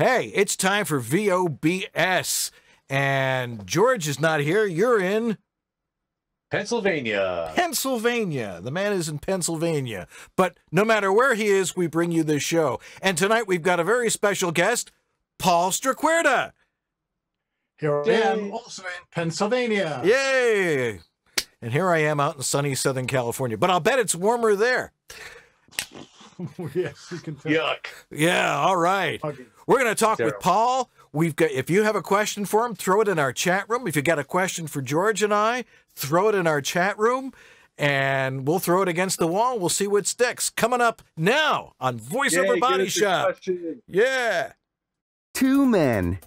Hey, it's time for VOBS. And George is not here. You're in... Pennsylvania. Pennsylvania. The man is in Pennsylvania. But no matter where he is, we bring you this show. And tonight we've got a very special guest, Paul Strikwerda. Here I am, also in Pennsylvania. Yay! And here I am out in sunny Southern California. But I'll bet it's warmer there. Yes, you can tell. Yuck. Yeah, all right. Okay. We're going to talk with Paul. We've got, if you have a question for him, throw it in our chat room. If you got a question for George and I, throw it in our chat room, and we'll throw it against the wall. We'll see what sticks. Coming up now on Voice Over Body Shop. Yeah. Two men,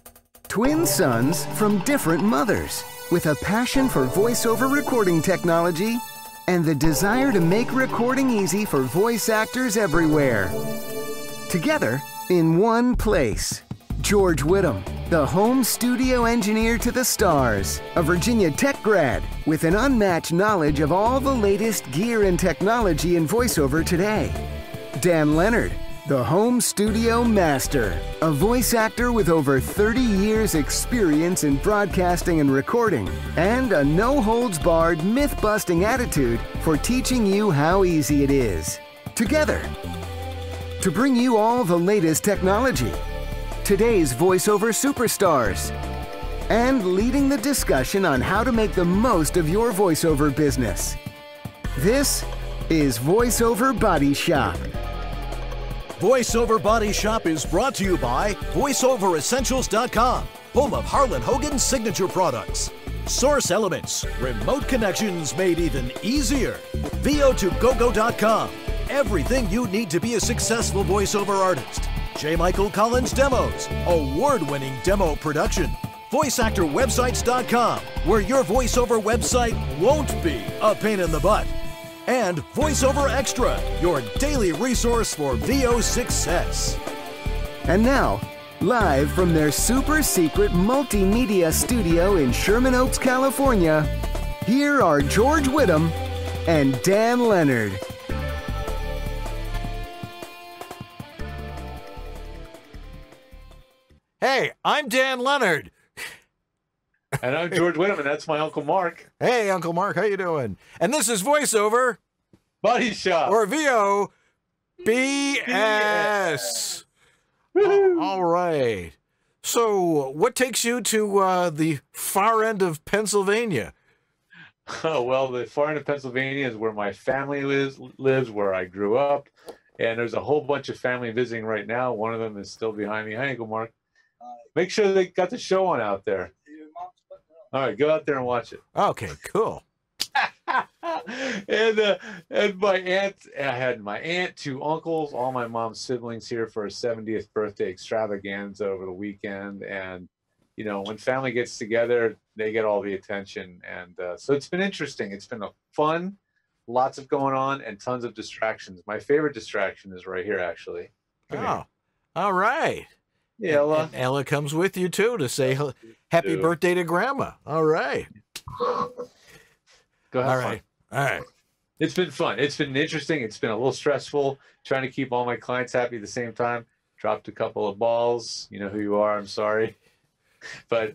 twin sons from different mothers, with a passion for voiceover recording technology and the desire to make recording easy for voice actors everywhere. Together, in one place, George Whittam, the home studio engineer to the stars, a Virginia Tech grad with an unmatched knowledge of all the latest gear and technology in voiceover today. Dan Lenard, the home studio master, a voice actor with over 30 years experience in broadcasting and recording, and a no-holds-barred, myth-busting attitude for teaching you how easy it is. Together, to bring you all the latest technology, today's voiceover superstars, and leading the discussion on how to make the most of your voiceover business. This is Voice Over Body Shop. Voice Over Body Shop is brought to you by VoiceOverEssentials.com, home of Harlan Hogan's signature products. Source Elements, remote connections made even easier. VO2GoGo.com, everything you need to be a successful voiceover artist. J. Michael Collins Demos, award-winning demo production. VoiceActorWebsites.com, where your voiceover website won't be a pain in the butt. And VoiceOver Extra, your daily resource for VO success. And now, live from their super-secret multimedia studio in Sherman Oaks, California, here are George Whittam and Dan Lenard. Hey, I'm Dan Lenard. And I'm George Whittam, and that's my Uncle Mark. Hey, Uncle Mark, how you doing? And this is VoiceOver Body Shop, or VOBS. All right. So what takes you to the far end of Pennsylvania? Oh, well, the far end of Pennsylvania is where my family lives, where I grew up. And there's a whole bunch of family visiting right now. One of them is still behind me. Hey, Uncle Mark. Make sure they got the show on out there. All right, go out there and watch it. Okay, cool. And my aunt, I had my aunt, two uncles, all my mom's siblings here for her 70th birthday extravaganza over the weekend. And, you know, when family gets together, they get all the attention. And so it's been interesting. It's been fun, lots of going on, and tons of distractions. My favorite distraction is right here, actually. Oh, all right. Yeah, Ella. And Ella comes with you, too, to say happy birthday to Grandma. All right. Go ahead. All right. Fun. All right. It's been fun. It's been interesting. It's been a little stressful trying to keep all my clients happy at the same time. Dropped a couple of balls. You know who you are. I'm sorry. But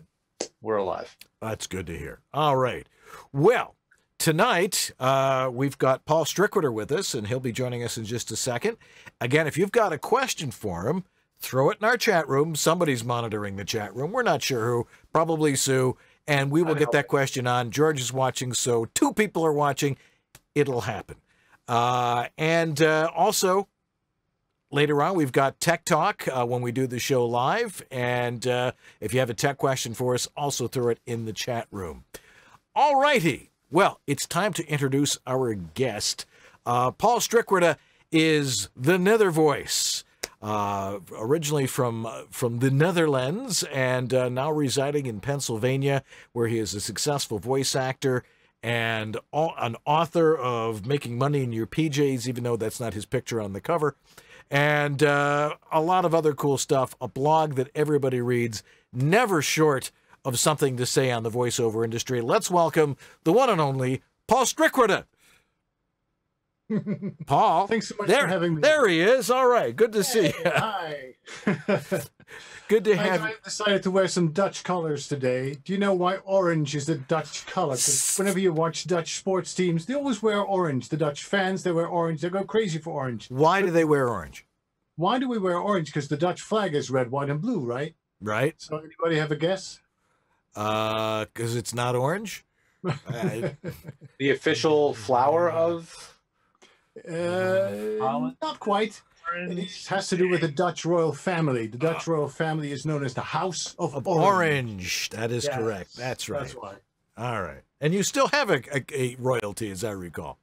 we're alive. That's good to hear. All right. Well, tonight, we've got Paul Strikwerda with us, and he'll be joining us in just a second. Again, if you've got a question for him, throw it in our chat room. Somebody's monitoring the chat room. We're not sure who. Probably Sue. And we will get that question on. George is watching, so two people are watching. It'll happen. And also, later on, we've got Tech Talk when we do the show live. And if you have a tech question for us, also throw it in the chat room. All righty. Well, it's time to introduce our guest. Paul Strikwerda is the Nether Voice. Originally from the Netherlands and now residing in Pennsylvania, where he is a successful voice actor and an author of Making Money in Your PJ's, even though that's not his picture on the cover, and a lot of other cool stuff, a blog that everybody reads, never short of something to say on the voiceover industry. Let's welcome the one and only Paul Strikwerda. Paul, thanks so much for having me. There he is. All right, good to see you. Hi. Good to have you. I decided to wear some Dutch colors today. Do you know why orange is the Dutch color? Because whenever you watch Dutch sports teams, they always wear orange. The Dutch fans, they wear orange. They go crazy for orange. Why do they wear orange? Why do we wear orange? Because the Dutch flag is red, white, and blue, right? Right. So anybody have a guess? Because it's not orange? The official flower of? Not quite. It has to do with the Dutch royal family. The Dutch royal family is known as the House of Orange. That is correct. That's right. That's why. All right. And you still have a royalty, as I recall.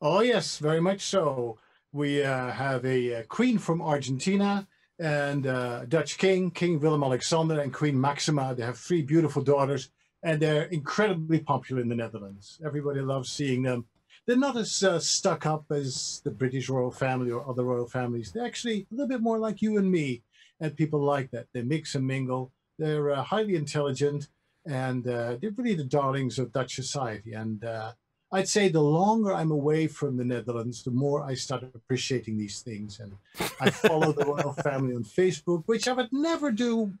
Oh, yes, very much so. We have a queen from Argentina and a Dutch king, King Willem-Alexander and Queen Maxima. They have three beautiful daughters, and they're incredibly popular in the Netherlands. Everybody loves seeing them. They're not as stuck up as the British royal family or other royal families. They're actually a little bit more like you and me, and people like that. They mix and mingle. They're highly intelligent, and they're really the darlings of Dutch society. And I'd say the longer I'm away from the Netherlands, the more I start appreciating these things. And I follow the royal family on Facebook, which I would never do,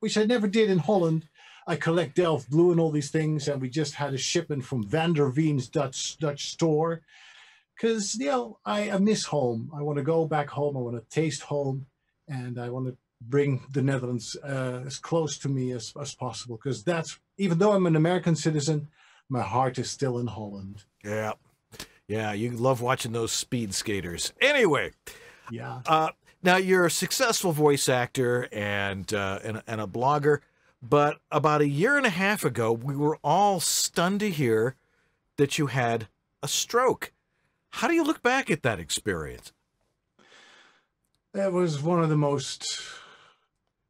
which I never did in Holland. I collect Delft Blue and all these things, and we just had a shipment from Van der Veen's Dutch store. Because, you know, I miss home. I want to go back home. I want to taste home, and I want to bring the Netherlands as close to me as possible. Because that's, even though I'm an American citizen, my heart is still in Holland. Yeah. Yeah, you love watching those speed skaters. Anyway. Yeah. Now, you're a successful voice actor and a blogger. But about 1.5 years ago, we were all stunned to hear that you had a stroke. How do you look back at that experience? That was one of the most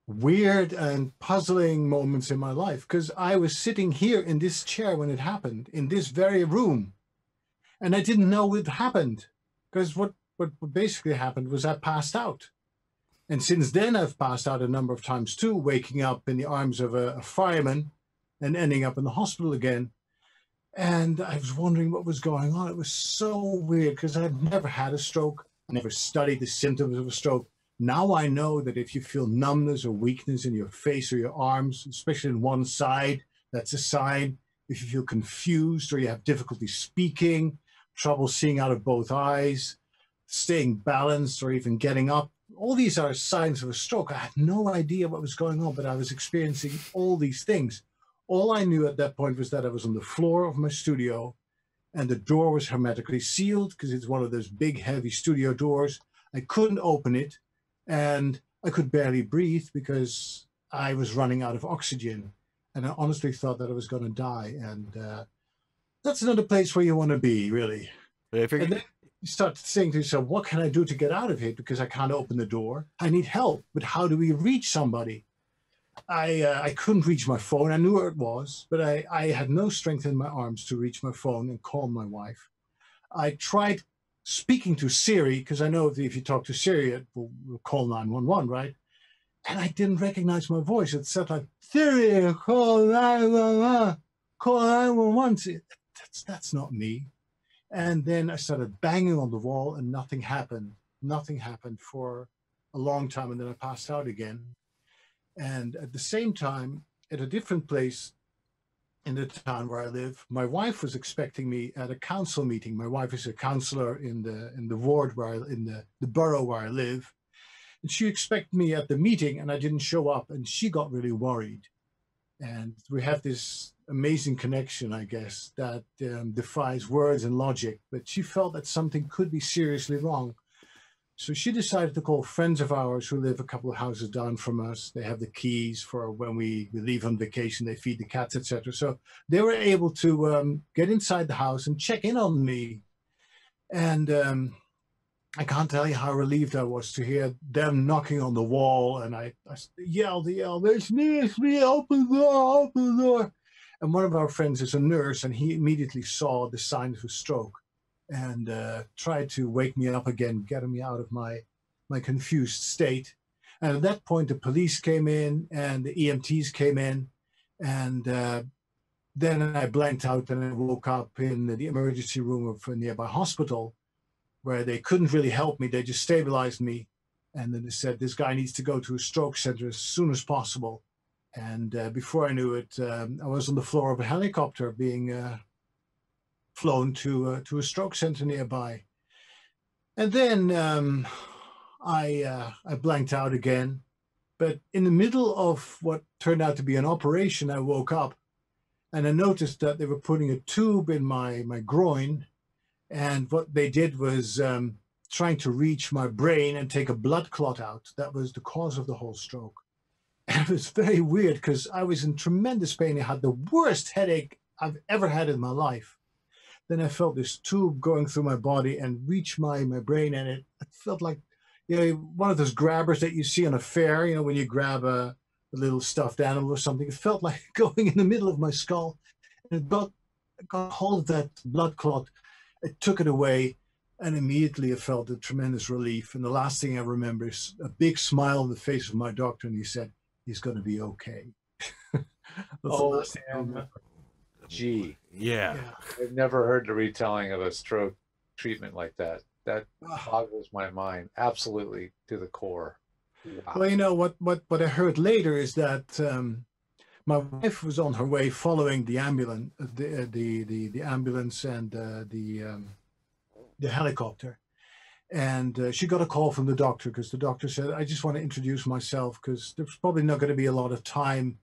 weird and puzzling moments in my life, because I was sitting here in this chair when it happened, in this very room, and I didn't know it happened, because what basically happened was I passed out. And since then, I've passed out a number of times too, waking up in the arms of a fireman and ending up in the hospital again. And I was wondering what was going on. It was so weird, because I've never had a stroke. I never studied the symptoms of a stroke. Now I know that if you feel numbness or weakness in your face or your arms, especially in one side, that's a sign. If you feel confused or you have difficulty speaking, trouble seeing out of both eyes, staying balanced, or even getting up, all these are signs of a stroke. I had no idea what was going on, but I was experiencing all these things. All I knew at that point was that I was on the floor of my studio, and the door was hermetically sealed, because it's one of those big, heavy studio doors. I couldn't open it, and I could barely breathe because I was running out of oxygen. And I honestly thought that I was going to die. And that's not a place where you want to be, really. You start to think to yourself, what can I do to get out of here? Because I can't open the door. I need help, but how do we reach somebody? I couldn't reach my phone. I knew where it was, but I had no strength in my arms to reach my phone and call my wife. I tried speaking to Siri, because I know if you talk to Siri, it will call 911, right? And I didn't recognize my voice. It said like, Siri, call 911, call 911. That's not me. And then I started banging on the wall, and nothing happened. Nothing happened for a long time, and then I passed out again. And at the same time, at a different place in the town where I live, my wife was expecting me at a council meeting. My wife is a counselor in the ward where in the borough where I live, and she expected me at the meeting, and I didn't show up, and she got really worried. And we have this amazing connection, I guess, that defies words and logic, but she felt that something could be seriously wrong. So she decided to call friends of ours who live a couple of houses down from us. They have the keys for when we leave on vacation, they feed the cats, etc. So they were able to get inside the house and check in on me. And I can't tell you how relieved I was to hear them knocking on the wall, and I yelled, it's me, open the door, open the door. And one of our friends is a nurse, and he immediately saw the signs of a stroke and tried to wake me up again, get me out of my confused state. And at that point, the police came in and the EMTs came in, and then I blanked out, and I woke up in the emergency room of a nearby hospital, where they couldn't really help me. They just stabilized me. And then they said, this guy needs to go to a stroke center as soon as possible. And before I knew it, I was on the floor of a helicopter being flown to a stroke center nearby. And then I blanked out again. But in the middle of what turned out to be an operation, I woke up and I noticed that they were putting a tube in my groin. And what they did was trying to reach my brain and take a blood clot out. That was the cause of the whole stroke. And it was very weird because I was in tremendous pain. I had the worst headache I've ever had in my life. Then I felt this tube going through my body and reach my brain, and it felt like, you know, one of those grabbers that you see on a fair, you know, when you grab a little stuffed animal or something. It felt like going in the middle of my skull, and it got hold of that blood clot. It took it away, and immediately I felt a tremendous relief. And the last thing I remember is a big smile on the face of my doctor, and he said, he's going to be okay. That's the last thing I remember. Gee, yeah. I've never heard the retelling of a stroke treatment like that. That boggles my mind absolutely to the core. Wow. Well, you know, what I heard later is that my wife was on her way following the ambulance, the ambulance and the helicopter, and she got a call from the doctor because the doctor said, "I just want to introduce myself because there's probably not going to be a lot of time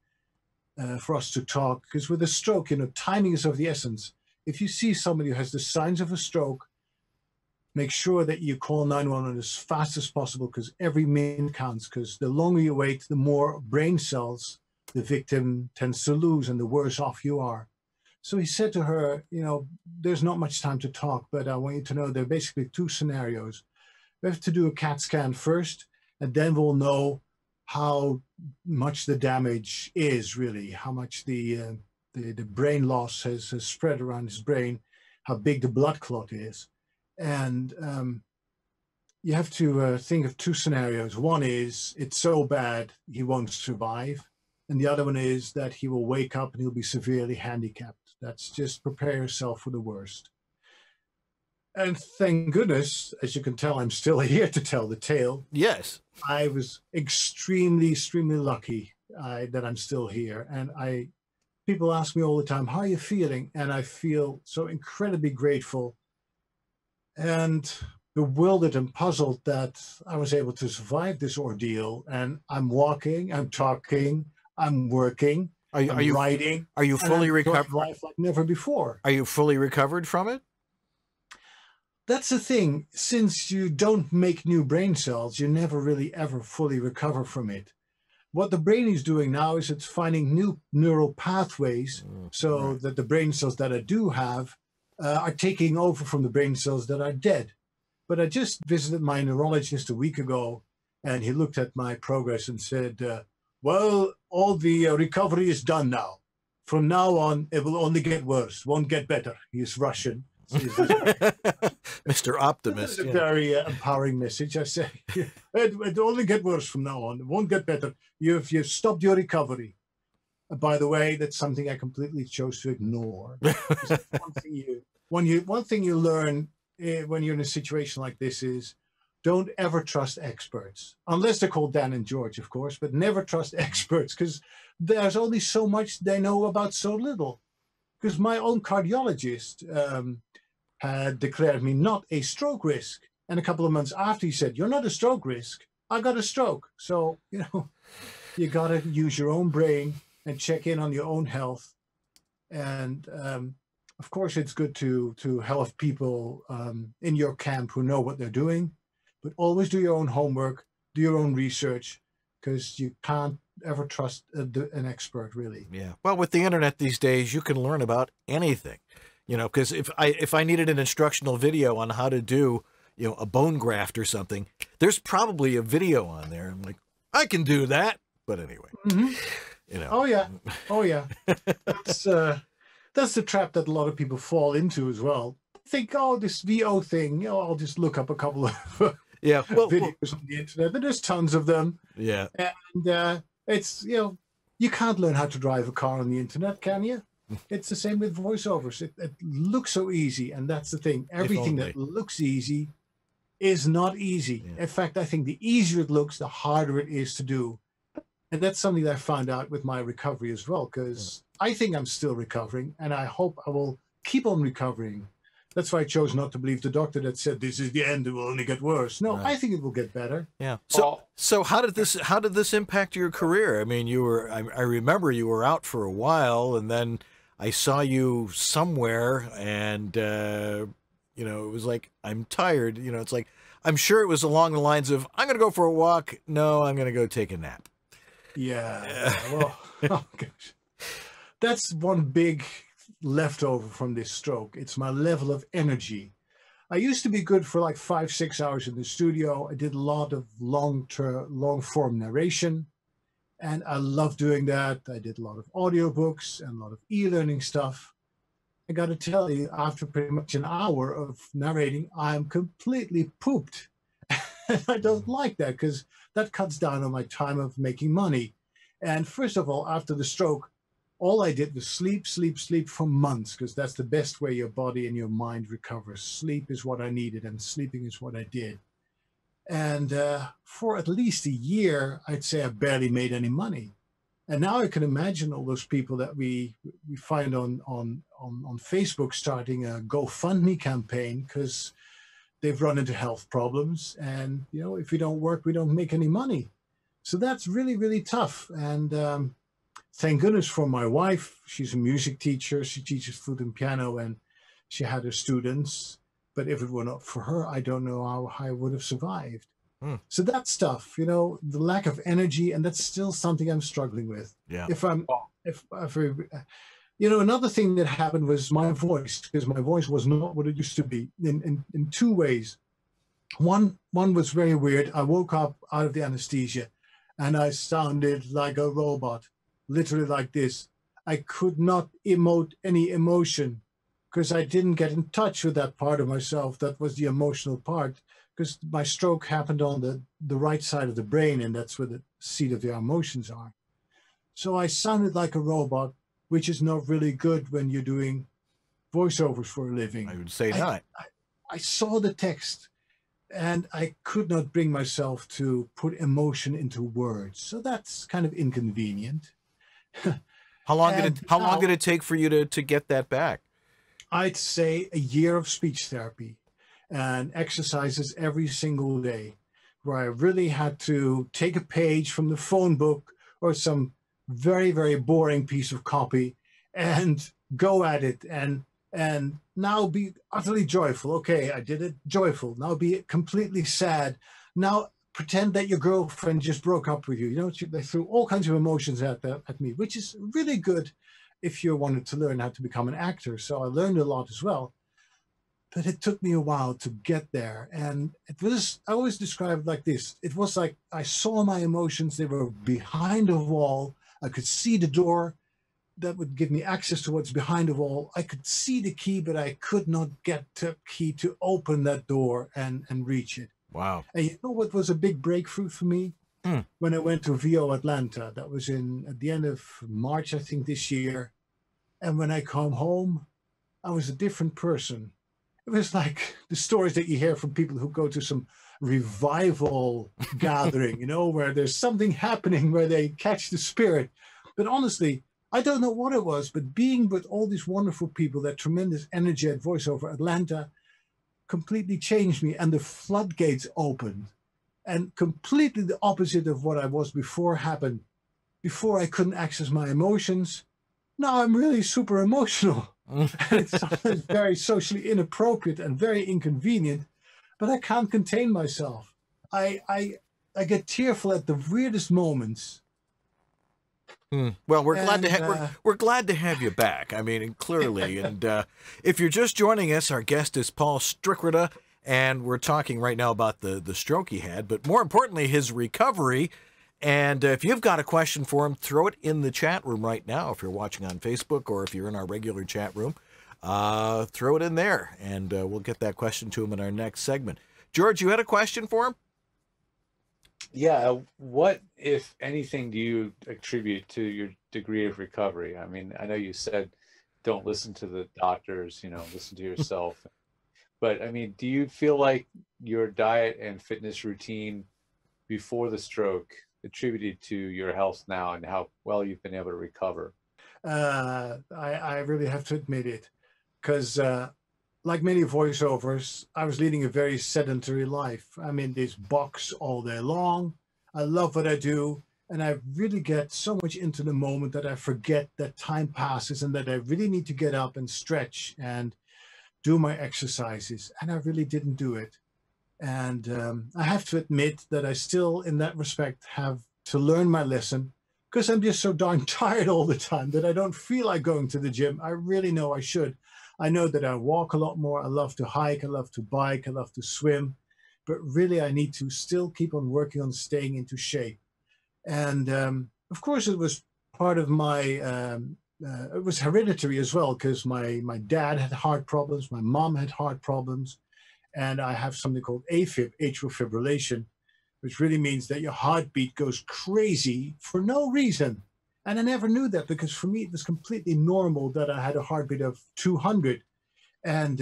for us to talk, because with a stroke, you know, timing is of the essence. If you see somebody who has the signs of a stroke, make sure that you call 911 as fast as possible, because every minute counts, because the longer you wait, the more brain cells the victim tends to lose and the worse off you are." So he said to her, you know, there's not much time to talk, but I want you to know there are basically two scenarios. We have to do a CAT scan first, and then we'll know how much the damage is really, how much the brain loss has spread around his brain, how big the blood clot is. And you have to think of two scenarios. One is it's so bad he won't survive, and the other one is that he will wake up and he'll be severely handicapped. That's just prepare yourself for the worst. And thank goodness, as you can tell, I'm still here to tell the tale. Yes. I was extremely, extremely lucky that I'm still here. And people ask me all the time, how are you feeling? And I feel so incredibly grateful and bewildered and puzzled that I was able to survive this ordeal. And I'm walking, I'm talking, I'm working, I'm writing. Are you fully recovered? Life like never before. Are you fully recovered from it? That's the thing. Since you don't make new brain cells, you never really ever fully recover from it. What the brain is doing now is it's finding new neural pathways so that the brain cells that I do have are taking over from the brain cells that are dead. But I just visited my neurologist a week ago, and he looked at my progress and said, well, all the recovery is done now. From now on, it will only get worse, won't get better. He's Russian. Mr. Optimist. That's a very empowering message, I say. It only get worse from now on. It won't get better. You've stopped your recovery. By the way, that's something I completely chose to ignore. one thing you learn when you're in a situation like this is don't ever trust experts, unless they're called Dan and George, of course. But never trust experts, because there's only so much they know about so little. Because my own cardiologist had declared me not a stroke risk. And a couple of months after he said, you're not a stroke risk, I got a stroke. So, you know, you got to use your own brain and check in on your own health. And of course, it's good to help people in your camp who know what they're doing, but always do your own homework, do your own research, because you can't ever trust an expert, really. Yeah. Well, with the internet these days, you can learn about anything. You know, because if I needed an instructional video on how to do, you know, a bone graft or something, there's probably a video on there. I'm like, I can do that. But anyway, you know. Oh yeah, oh yeah. That's the trap that a lot of people fall into as well. Think, oh, this VO thing. You know, I'll just look up a couple of yeah videos on the internet. But there's tons of them. Yeah. And it's, you know, you can't learn how to drive a car on the internet, can you? It's the same with voiceovers. It looks so easy, and that's the thing. Everything that looks easy is not easy. Yeah. In fact, I think the easier it looks, the harder it is to do. And that's something that I found out with my recovery as well, because I think I'm still recovering, and I hope I will keep on recovering. That's why I chose not to believe the doctor that said, this is the end, it will only get worse. No, I think it will get better. Yeah. So how did this impact your career? I mean, you were, I remember you were out for a while, and then I saw you somewhere, and, you know, it was like, I'm tired. You know, it's like, I'm sure it was along the lines of, I'm going to go for a walk. No, I'm going to go take a nap. Yeah. Well, oh, gosh. That's one big leftover from this stroke. It's my level of energy. I used to be good for like 5-6 hours in the studio. I did a lot of long-form narration, and I love doing that. I did a lot of audiobooks and a lot of e-learning stuff. I got to tell you, after pretty much an hour of narrating, I'm completely pooped. I don't like that, because that cuts down on my time of making money. And first of all, after the stroke, all I did was sleep, sleep, sleep for months, because that's the best way your body and your mind recovers. Sleep is what I needed, and sleeping is what I did. And for at least a year, I'd say I barely made any money. And now I can imagine all those people that we find on Facebook starting a GoFundMe campaign, because they've run into health problems. And, you know, if we don't work, we don't make any money. So that's really, really tough. And thank goodness for my wife. She's a music teacher. She teaches flute and piano, and she had her students. But if it were not for her, I don't know how I would have survived. Mm. So that stuff, you know, the lack of energy, and that's still something I'm struggling with. Yeah. You know, another thing that happened was my voice, because my voice was not what it used to be in two ways. One was very weird. I woke up out of the anesthesia, and I sounded like a robot, literally like this. I could not emote any emotion, because I didn't get in touch with that part of myself. That was the emotional part, because my stroke happened on the right side of the brain, and that's where the seat of the emotions are. So I sounded like a robot, which is not really good when you're doing voiceovers for a living. I would say not. I saw the text, and I could not bring myself to put emotion into words. So that's kind of inconvenient. How long did it take for you to get that back? I'd say a year of speech therapy and exercises every single day, where I really had to take a page from the phone book or some very, very boring piece of copy and go at it, and now be utterly joyful. Okay, I did it joyful. Now be completely sad. Now pretend that your girlfriend just broke up with you. You know, they threw all kinds of emotions at me, which is really good if you wanted to learn how to become an actor. So I learned a lot as well, but it took me a while to get there. And it was, I always describe it like this. It was like I saw my emotions. They were behind a wall. I could see the door that would give me access to what's behind the wall. I could see the key, but I could not get the key to open that door and reach it. Wow. And you know what was a big breakthrough for me? Mm. When I went to VO Atlanta, that was at the end of March, I think, this year. And when I come home, I was a different person. It was like the stories that you hear from people who go to some revival gathering, you know, where there's something happening, where they catch the spirit. But honestly, I don't know what it was, but being with all these wonderful people, that tremendous energy at VoiceOver Atlanta completely changed me, and the floodgates opened. And completely the opposite of what I was before happened. Before, I couldn't access my emotions. Now I'm really super emotional. It's sometimes very socially inappropriate and very inconvenient, but I can't contain myself. I get tearful at the weirdest moments. Hmm. Well, we're glad to have you back. I mean, clearly. And if you're just joining us, our guest is Paul Strikwerda. And we're talking right now about the stroke he had, but more importantly, his recovery. And if you've got a question for him, throw it in the chat room right now. If you're watching on Facebook, or if you're in our regular chat room, throw it in there, and we'll get that question to him in our next segment. George, you had a question for him? Yeah. What, if anything, do you attribute to your degree of recovery? I mean, I know you said don't listen to the doctors, you know, listen to yourself. But I mean, do you feel like your diet and fitness routine before the stroke attributed to your health now and how well you've been able to recover? I really have to admit it, because like many voiceovers, I was leading a very sedentary life. I'm in this box all day long. I love what I do, and I really get so much into the moment that I forget that time passes and that I really need to get up and stretch and do my exercises, and I really didn't do it. And I have to admit that I still, in that respect, have to learn my lesson, because I'm just so darn tired all the time that I don't feel like going to the gym. I really know I should. I know that I walk a lot more. I love to hike. I love to bike. I love to swim. But really, I need to still keep on working on staying into shape. And of course, it was part of my, it was hereditary as well, because my dad had heart problems. My mom had heart problems. And I have something called AFib, atrial fibrillation, which really means that your heartbeat goes crazy for no reason. And I never knew that, because for me, it was completely normal that I had a heartbeat of 200. And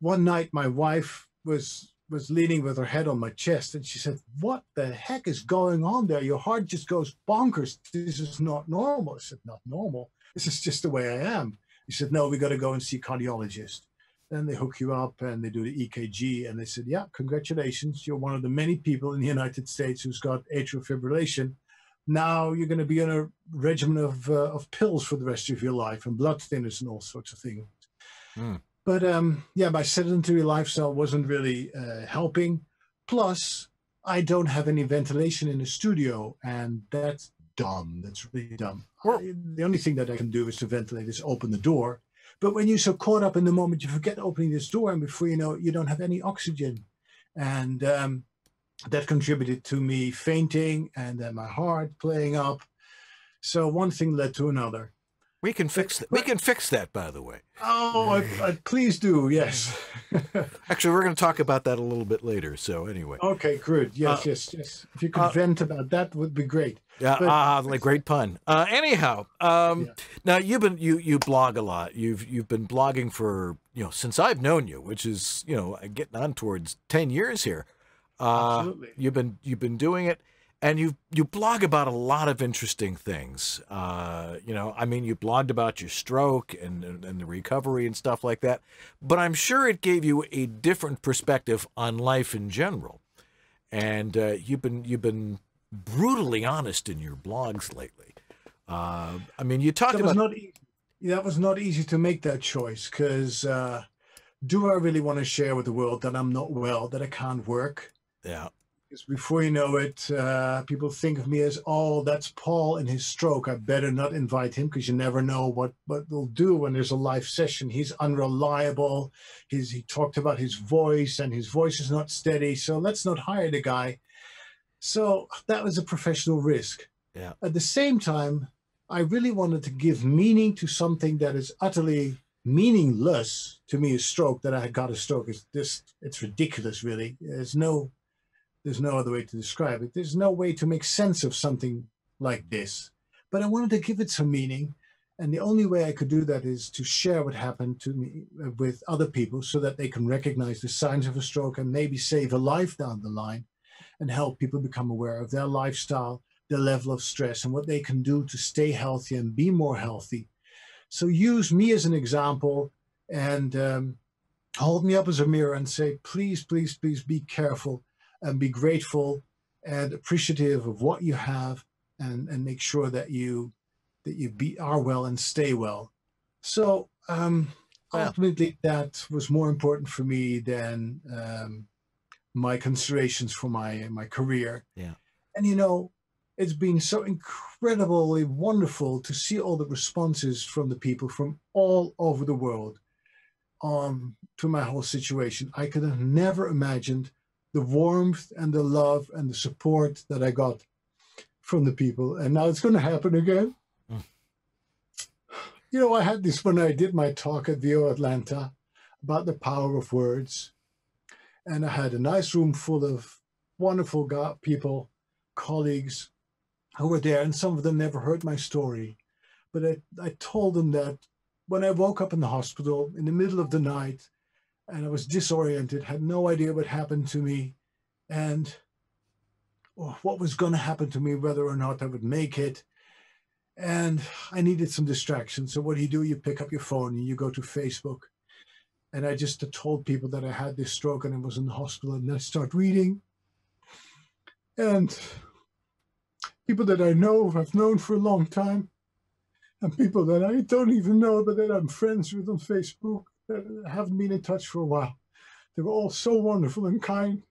one night, my wife was leaning with her head on my chest, and she said, "What the heck is going on there? Your heart just goes bonkers. This is not normal." I said, "Not normal. This is just the way I am." She said, "No, we got to go and see a cardiologist." Then they hook you up and they do the EKG, and they said, "Yeah, congratulations. You're one of the many people in the United States who's got atrial fibrillation. Now you're going to be on a regimen of pills for the rest of your life, and blood thinners and all sorts of things." Mm. But yeah, my sedentary lifestyle wasn't really helping. Plus, I don't have any ventilation in the studio, and that's dumb. That's really dumb. Well, the only thing that I can do is to ventilate, is open the door. But when you're so caught up in the moment, you forget opening this door, and before you know it, you don't have any oxygen. And that contributed to me fainting, and then my heart playing up. So one thing led to another. We can fix that. We can fix that, by the way. Oh, I please do. Yes. Actually, we're going to talk about that a little bit later. So anyway. Okay, good. Yes, yes. If you could vent about that, would be great. Yeah, like great pun. Anyhow, now you blog a lot. You've been blogging for, since I've known you, which is, getting on towards 10 years here. Absolutely. You've been doing it. And you blog about a lot of interesting things. I mean, you blogged about your stroke and the recovery and stuff like that. But I'm sure it gave you a different perspective on life in general. And you've been brutally honest in your blogs lately. I mean, you talked about that was not easy to make that choice, because do I really want to share with the world that I'm not well, that I can't work? Yeah. Before you know it, people think of me as, "Oh, that's Paul in his stroke. I better not invite him, because you never know what they'll do when there's a live session. He's unreliable. He talked about his voice, and his voice is not steady. So let's not hire the guy." So that was a professional risk. Yeah. At the same time, I really wanted to give meaning to something that is utterly meaningless to me. A stroke, that I got a stroke, is just, it's ridiculous, really. There's no other way to describe it. There's no way to make sense of something like this. But I wanted to give it some meaning. And the only way I could do that is to share what happened to me with other people, so that they can recognize the signs of a stroke and maybe save a life down the line, and help people become aware of their lifestyle, their level of stress, and what they can do to stay healthy and be more healthy. So use me as an example, and hold me up as a mirror and say, please, please, please be careful. And be grateful and appreciative of what you have, and make sure that you are well and stay well. So ultimately, that was more important for me than my considerations for my career. Yeah. And it's been so incredibly wonderful to see all the responses from the people from all over the world to my whole situation. I could have never imagined the warmth and the love and the support that I got from the people. And now it's going to happen again. Mm. I had this when I did my talk at VO Atlanta about the power of words. And I had a nice room full of wonderful people, colleagues who were there. And some of them never heard my story. But I told them that when I woke up in the hospital in the middle of the night, and I was disoriented, had no idea what happened to me and what was going to happen to me, whether or not I would make it. And I needed some distraction. So what do? You pick up your phone and you go to Facebook. And I just told people that I had this stroke and I was in the hospital, and I start reading. And people that I know, I've known for a long time, and people that I don't even know, but that I'm friends with on Facebook, that haven't been in touch for a while. They were all so wonderful and kind.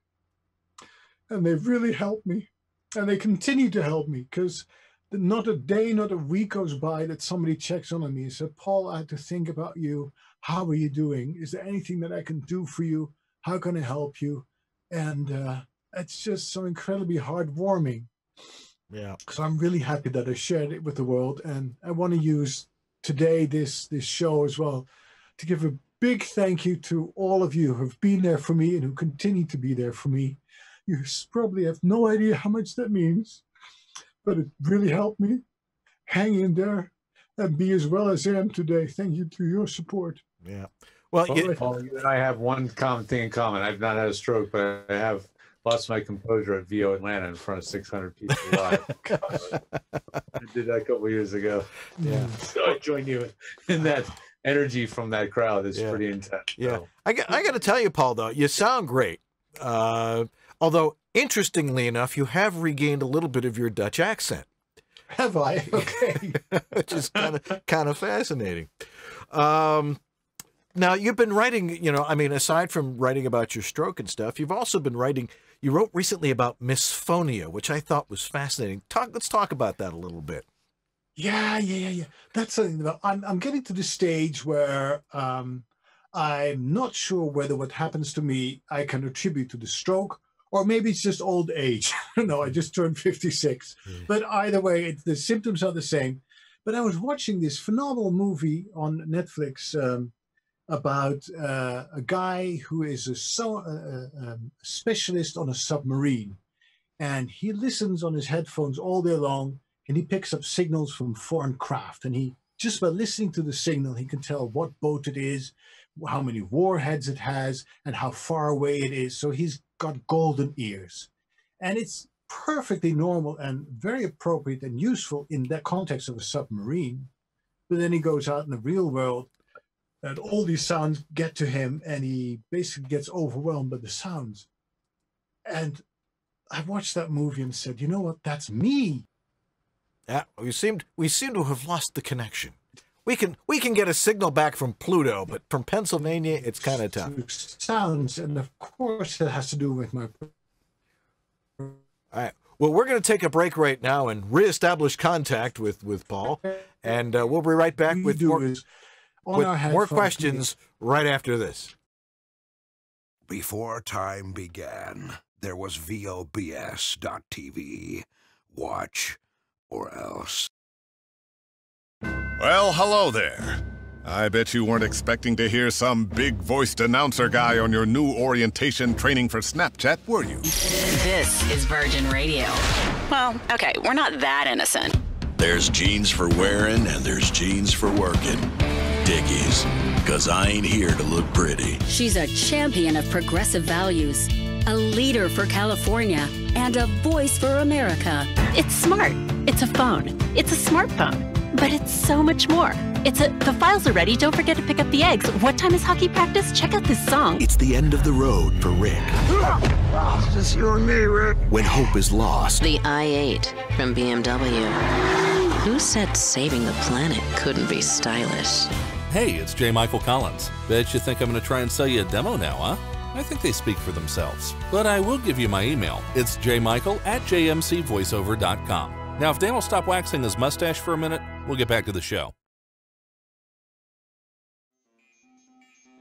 And they've really helped me. And they continue to help me, because not a day, not a week goes by that somebody checks on me and says, Paul, I had to think about you. How are you doing? Is there anything that I can do for you? How can I help you? And it's just so incredibly heartwarming. Yeah. So I'm really happy that I shared it with the world. And I want to use today this show as well to give a big thank you to all of you who have been there for me and who continue to be there for me. You probably have no idea how much that means, but it really helped me hang in there and be as well as I am today. Thank you to your support. Yeah. Well, Paul, you and I have one common thing in common. I've not had a stroke, but I have lost my composure at VO Atlanta in front of 600 people live. I did that a couple of years ago. Yeah. So I joined you in that energy from that crowd. It's pretty intense. Yeah. So. I got to tell you, Paul, though, you sound great. Although, interestingly enough, you have regained a little bit of your Dutch accent. Have I? Okay. Which is kind of fascinating. Now, you've been writing, I mean, aside from writing about your stroke and stuff, you've also been writing, you wrote recently about misophonia, which I thought was fascinating. Let's talk about that a little bit. Yeah. That's something that I'm getting to the stage where I'm not sure whether what happens to me I can attribute to the stroke, or maybe it's just old age. I don't know, I just turned 56. Mm. But either way, the symptoms are the same. But I was watching this phenomenal movie on Netflix about a guy who is a specialist on a submarine. And he listens on his headphones all day long, and he picks up signals from foreign craft. And he, just by listening to the signal, he can tell what boat it is, how many warheads it has, and how far away it is. So he's got golden ears. And it's perfectly normal and very appropriate and useful in that context of a submarine. But then he goes out in the real world and all these sounds get to him, and he basically gets overwhelmed by the sounds. And I watched that movie and said, you know what, that's me. Yeah, we seem to have lost the connection. We can get a signal back from Pluto, but from Pennsylvania, it's kind of tough. Sounds, and of course it has to do with my... All right. Well, we're going to take a break right now and reestablish contact with Paul, and we'll be right back with more questions right after this. Before time began, there was VOBS.TV. Watch or else. Well, hello there. I bet you weren't expecting to hear some big-voiced announcer guy on your new orientation training for Snapchat, were you? This is Virgin Radio. Well, okay, we're not that innocent. There's jeans for wearing and there's jeans for working. Dickies, because I ain't here to look pretty. She's a champion of progressive values, a leader for California, and a voice for America. It's smart. It's a phone. It's a smartphone. But it's so much more. The files are ready. Don't forget to pick up the eggs. What time is hockey practice? Check out this song. It's the end of the road for Rick. It's just you and me, Rick. When hope is lost. The i8 from BMW. Who said saving the planet couldn't be stylish? Hey, it's J. Michael Collins. Bet you think I'm going to try and sell you a demo now, huh? I think they speak for themselves. But I will give you my email. It's jmichael@jmcvoiceover.com. Now, if Dan will stop waxing his mustache for a minute, we'll get back to the show.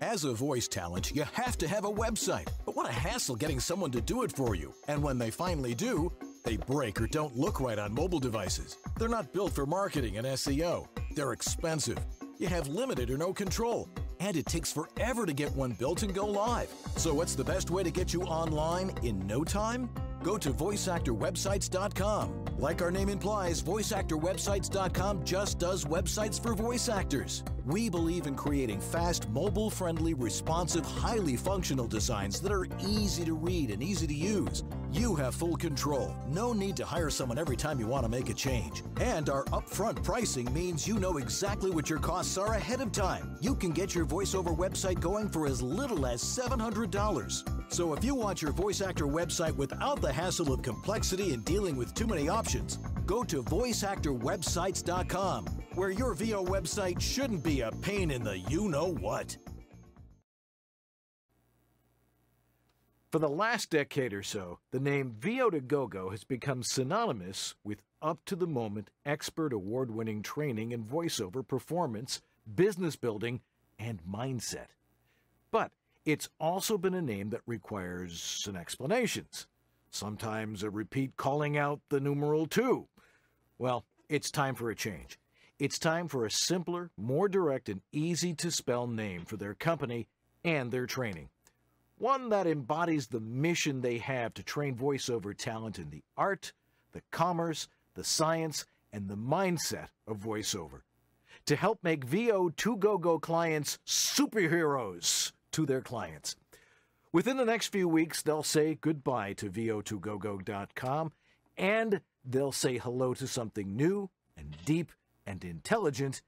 As a voice talent, you have to have a website. But what a hassle getting someone to do it for you. And when they finally do, they break or don't look right on mobile devices. They're not built for marketing and SEO. They're expensive. You have limited or no control. And it takes forever to get one built and go live. So what's the best way to get you online in no time? Go to VoiceActorWebsites.com. Like our name implies, VoiceActorWebsites.com just does websites for voice actors. We believe in creating fast, mobile-friendly, responsive, highly functional designs that are easy to read and easy to use. You have full control. No need to hire someone every time you want to make a change. And our upfront pricing means you know exactly what your costs are ahead of time. You can get your VoiceOver website going for as little as $700. So if you want your voice actor website without the hassle of complexity and dealing with too many options, go to VoiceActorWebsites.com, where your VO website shouldn't be a pain in the you-know-what. For the last decade or so, the name VO2GoGo has become synonymous with up-to-the-moment expert award-winning training in voiceover performance, business building, and mindset. But it's also been a name that requires some explanations. Sometimes a repeat calling out the numeral 2. Well, it's time for a change. It's time for a simpler, more direct, and easy-to-spell name for their company and their training. One that embodies the mission they have to train voiceover talent in the art, the commerce, the science, and the mindset of voiceover. To help make VO2GoGo clients superheroes to their clients. Within the next few weeks, they'll say goodbye to VO2GoGo.com, and they'll say hello to something new and deep and intelligent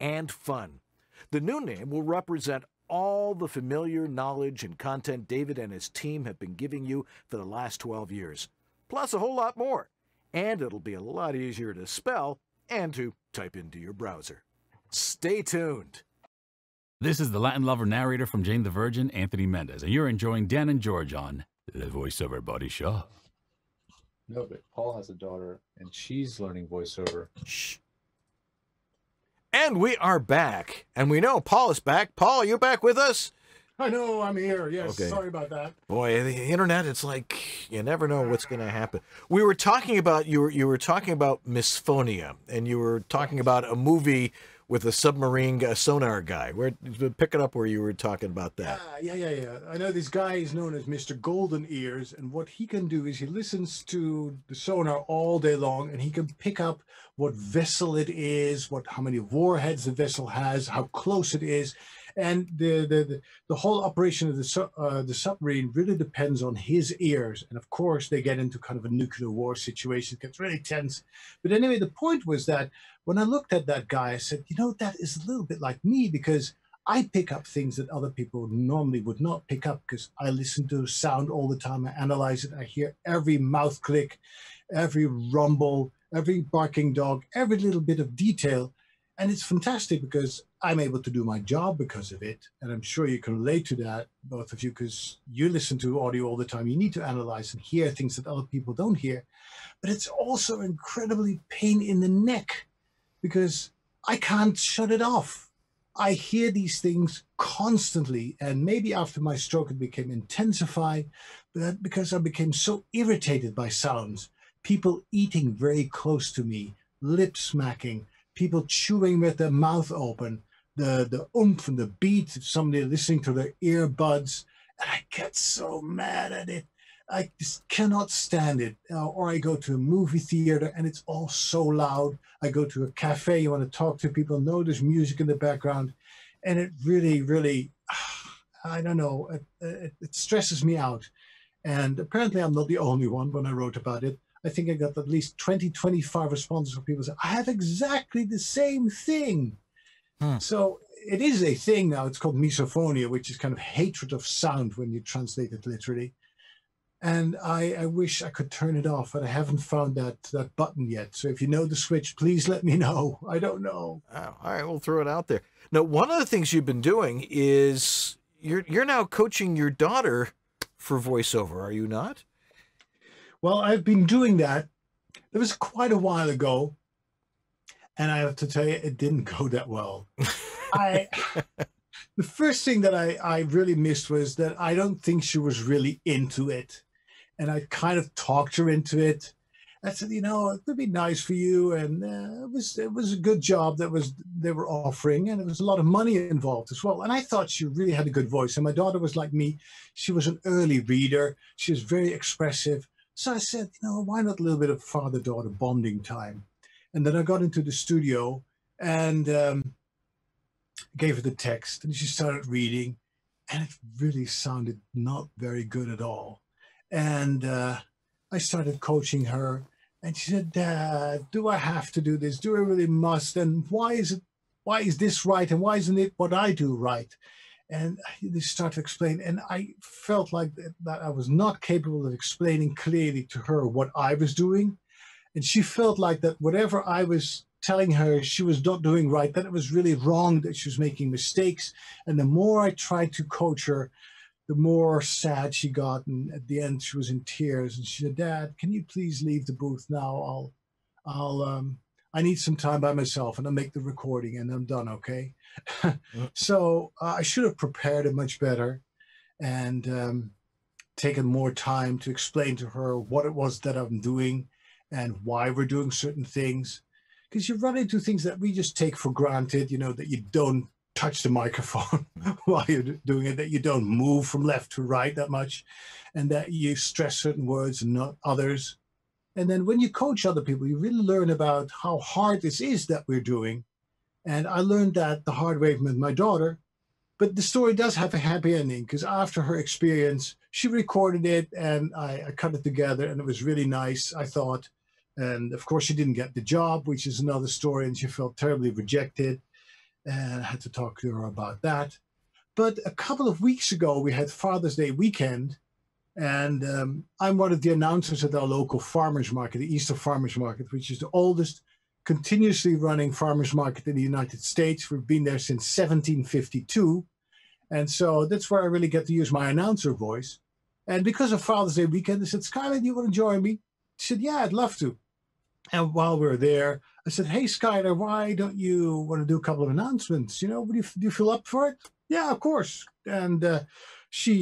and fun. The new name will represent all the familiar knowledge and content David and his team have been giving you for the last 12 years, plus a whole lot more. And it'll be a lot easier to spell and to type into your browser. Stay tuned. This is the Latin lover narrator from Jane the Virgin, Anthony Mendez, and you're enjoying Dan and George on the VoiceOver Body Shop. No, but Paul has a daughter, and she's learning voiceover. Shh. And we are back, and we know Paul is back. Paul, you back with us? I know, I'm here. Yes, okay. Sorry about that. Boy, the internet, it's like you never know what's going to happen. We were talking about you were talking about misophonia, and you were talking about a movie with a submarine sonar guy. We're picking up where you were talking about that. Yeah. I know this guy is known as Mr. Golden Ears, and what he can do is he listens to the sonar all day long, and he can pick up what vessel it is, how many warheads the vessel has, how close it is, and the whole operation of the submarine really depends on his ears. And of course, they get into kind of a nuclear war situation. It gets really tense. But anyway, the point was that when I looked at that guy, I said, you know, that is a little bit like me, because I pick up things that other people normally would not pick up, because I listen to sound all the time. I analyze it. I hear every mouth click, every rumble, every barking dog, every little bit of detail. And it's fantastic because I'm able to do my job because of it. And I'm sure you can relate to that, both of you, because you listen to audio all the time. You need to analyze and hear things that other people don't hear. But it's also incredibly pain in the neck, because I can't shut it off. I hear these things constantly, and maybe after my stroke it became intensified, but because I became so irritated by sounds, people eating very close to me, lip smacking, people chewing with their mouth open, the oomph and the beat, somebody listening to their earbuds, and I get so mad at it. I just cannot stand it. Or I go to a movie theater and it's all so loud. I go to a cafe, you want to talk to people, no, there's music in the background. And it really, really, I don't know, it stresses me out. And apparently I'm not the only one when I wrote about it. I think I got at least 20-25 responses from people saying, I have exactly the same thing. Hmm. So it is a thing now. It's called misophonia, which is kind of hatred of sound when you translate it literally. And I wish I could turn it off, but I haven't found that button yet. So if you know the switch, please let me know. I don't know. Oh, all right, we'll throw it out there. Now, one of the things you've been doing is you're now coaching your daughter for voiceover, are you not? Well, I've been doing that. It was quite a while ago, and I have to tell you, it didn't go that well. The first thing that I really missed was that I don't think she was really into it. And I kind of talked her into it. I said, you know, it would be nice for you. And it was a good job that they were offering. And there was a lot of money involved as well. And I thought she really had a good voice. And my daughter was like me. She was an early reader. She was very expressive. So I said, you know, why not a little bit of father-daughter bonding time? And then I got into the studio and gave her the text, and she started reading, and it really sounded not very good at all. And I started coaching her, and she said, Dad, do I have to do this? Do I really must? And why is this right? And why isn't it what I do right? And they started to explain, and I felt like that I was not capable of explaining clearly to her what I was doing. And she felt like that whatever I was telling her, she was not doing right, that it was really wrong, that she was making mistakes. And the more I tried to coach her, the more sad she got. And at the end, she was in tears. And she said, Dad, can you please leave the booth now? I need some time by myself, and I'll make the recording, and I'm done, okay? So I should have prepared it much better and taken more time to explain to her what it was that I'm doing and why we're doing certain things. Because you run into things that we just take for granted, you know, that you don't touch the microphone while you're doing it, that you don't move from left to right that much, and that you stress certain words and not others. And then when you coach other people, you really learn about how hard this is that we're doing. And I learned that the hard way with my daughter. But the story does have a happy ending, because after her experience, she recorded it, and I cut it together, and it was really nice, I thought. And of course, she didn't get the job, which is another story, and she felt terribly rejected. And I had to talk to her about that. But a couple of weeks ago, we had Father's Day weekend. And I'm one of the announcers at our local farmers market, the Eastern Farmers Market, which is the oldest continuously running farmers market in the United States. We've been there since 1752. And so that's where I really get to use my announcer voice. And because of Father's Day weekend, I said, Skylar, do you want to join me? She said, yeah, I'd love to. And while we were there, I said, hey, Skylar, why don't you want to do a couple of announcements? You know, do you feel up for it? Yeah, of course. And she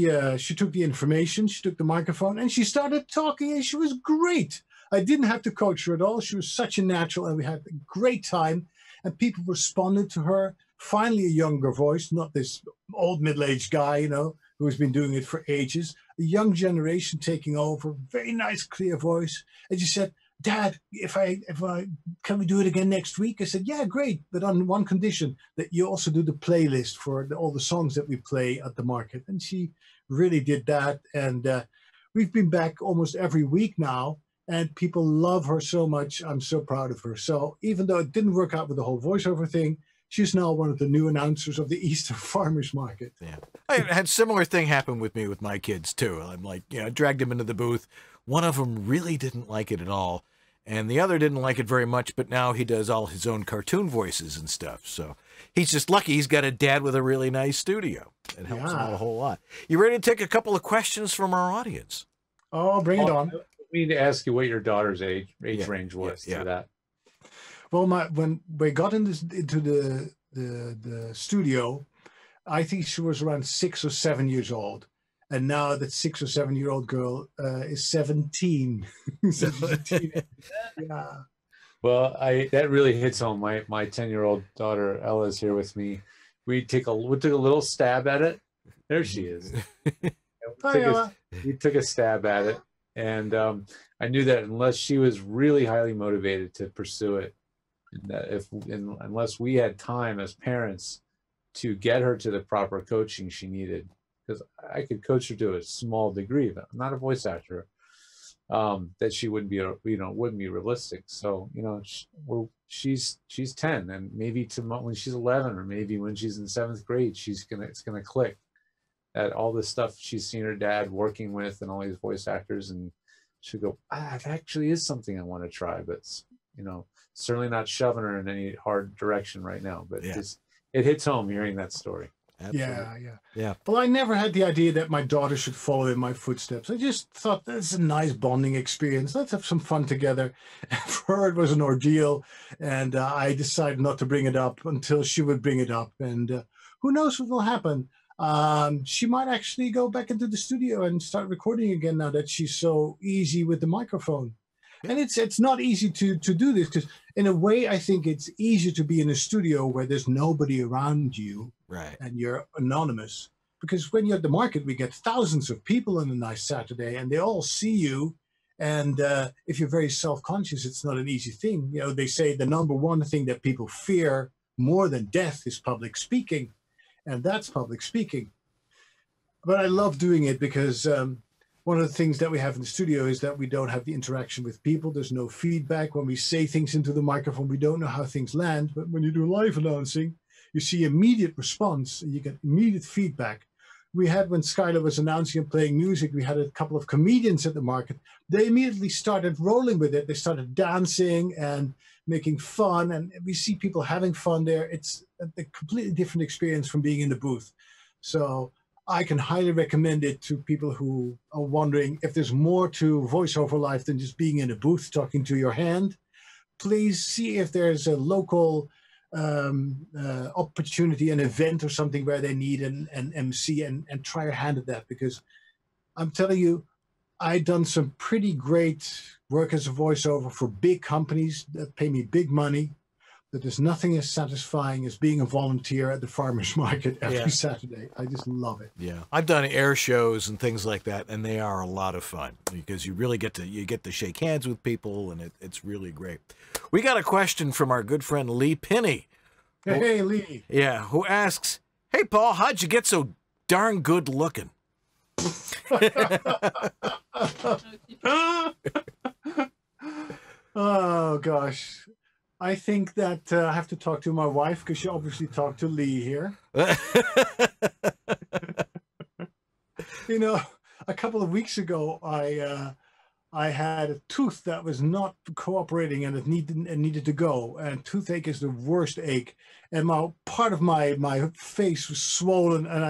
took the information, she took the microphone, and she started talking, and she was great. I didn't have to coach her at all. She was such a natural, and we had a great time, and people responded to her. Finally, a younger voice, not this old middle-aged guy, you know, who has been doing it for ages. A young generation taking over, very nice, clear voice. And she said, Dad, can we do it again next week? I said, yeah, great, but on one condition, that you also do the playlist for all the songs that we play at the market. And she really did that. And we've been back almost every week now, and people love her so much. I'm so proud of her. So even though it didn't work out with the whole voiceover thing, she's now one of the new announcers of the Eastern Farmers Market. Yeah, I had a similar thing happen with me with my kids too. I'm like, you know, I dragged them into the booth. One of them really didn't like it at all, and the other didn't like it very much, but now he does all his own cartoon voices and stuff. So he's just lucky he's got a dad with a really nice studio. It helps him out a whole lot. You ready to take a couple of questions from our audience? Oh, bring it on. We need to ask you what your daughter's age range was for that. Well, when we got into the studio, I think she was around 6 or 7 years old. And now that 6 or 7 year old girl is 17. 17. Yeah. Well, that really hits home. My 10-year-old daughter Ella is here with me. We took a little stab at it. There she is. We took a stab at it, and I knew that unless she was really highly motivated to pursue it, that unless we had time as parents to get her to the proper coaching she needed. Because I could coach her to a small degree, but I'm not a voice actor, that she wouldn't be, you know, wouldn't be realistic. So, you know, she's 10, and maybe when she's 11, or maybe when she's in 7th grade, it's gonna click. At all this stuff she's seen her dad working with and all these voice actors, and she'll go, that actually is something I want to try. But you know, certainly not shoving her in any hard direction right now. But it hits home hearing that story. Absolutely. Yeah. Well, I never had the idea that my daughter should follow in my footsteps. I just thought that's a nice bonding experience. Let's have some fun together. For her, it was an ordeal, and I decided not to bring it up until she would bring it up. And who knows what will happen? She might actually go back into the studio and start recording again now that she's so easy with the microphone. And it's not easy to do this, because in a way, I think it's easier to be in a studio where there's nobody around you, right? And you're anonymous, because when you're at the market, we get thousands of people on a nice Saturday, and they all see you, And if you're very self-conscious, it's not an easy thing. You know, they say the number one thing that people fear more than death is public speaking, and that's public speaking. But I love doing it because one of the things that we have in the studio is that we don't have the interaction with people. There's no feedback. When we say things into the microphone, we don't know how things land. But when you do live announcing, you see immediate response, and you get immediate feedback. We had, when Skylar was announcing and playing music, we had a couple of comedians at the market. They immediately started rolling with it. They started dancing and making fun, and we see people having fun there. It's a completely different experience from being in the booth. So I can highly recommend it to people who are wondering if there's more to voiceover life than just being in a booth talking to your hand. Please see if there's a local opportunity, an event or something where they need an MC, and try your hand at that, because I'm telling you, I've done some pretty great work as a voiceover for big companies that pay me big money, but there's nothing as satisfying as being a volunteer at the farmers market every Saturday. I just love it. Yeah, I've done air shows and things like that, and they are a lot of fun because you really get to shake hands with people, and it's really great. We got a question from our good friend Lee Penny. Hey, Lee. Yeah, who asks, "Hey, Paul, how'd you get so darn good looking?" Oh, gosh. I think that I have to talk to my wife, because she obviously talked to Lee here. You know, a couple of weeks ago, I had a tooth that was not cooperating, and it needed to go. And toothache is the worst ache. And part of my face was swollen, and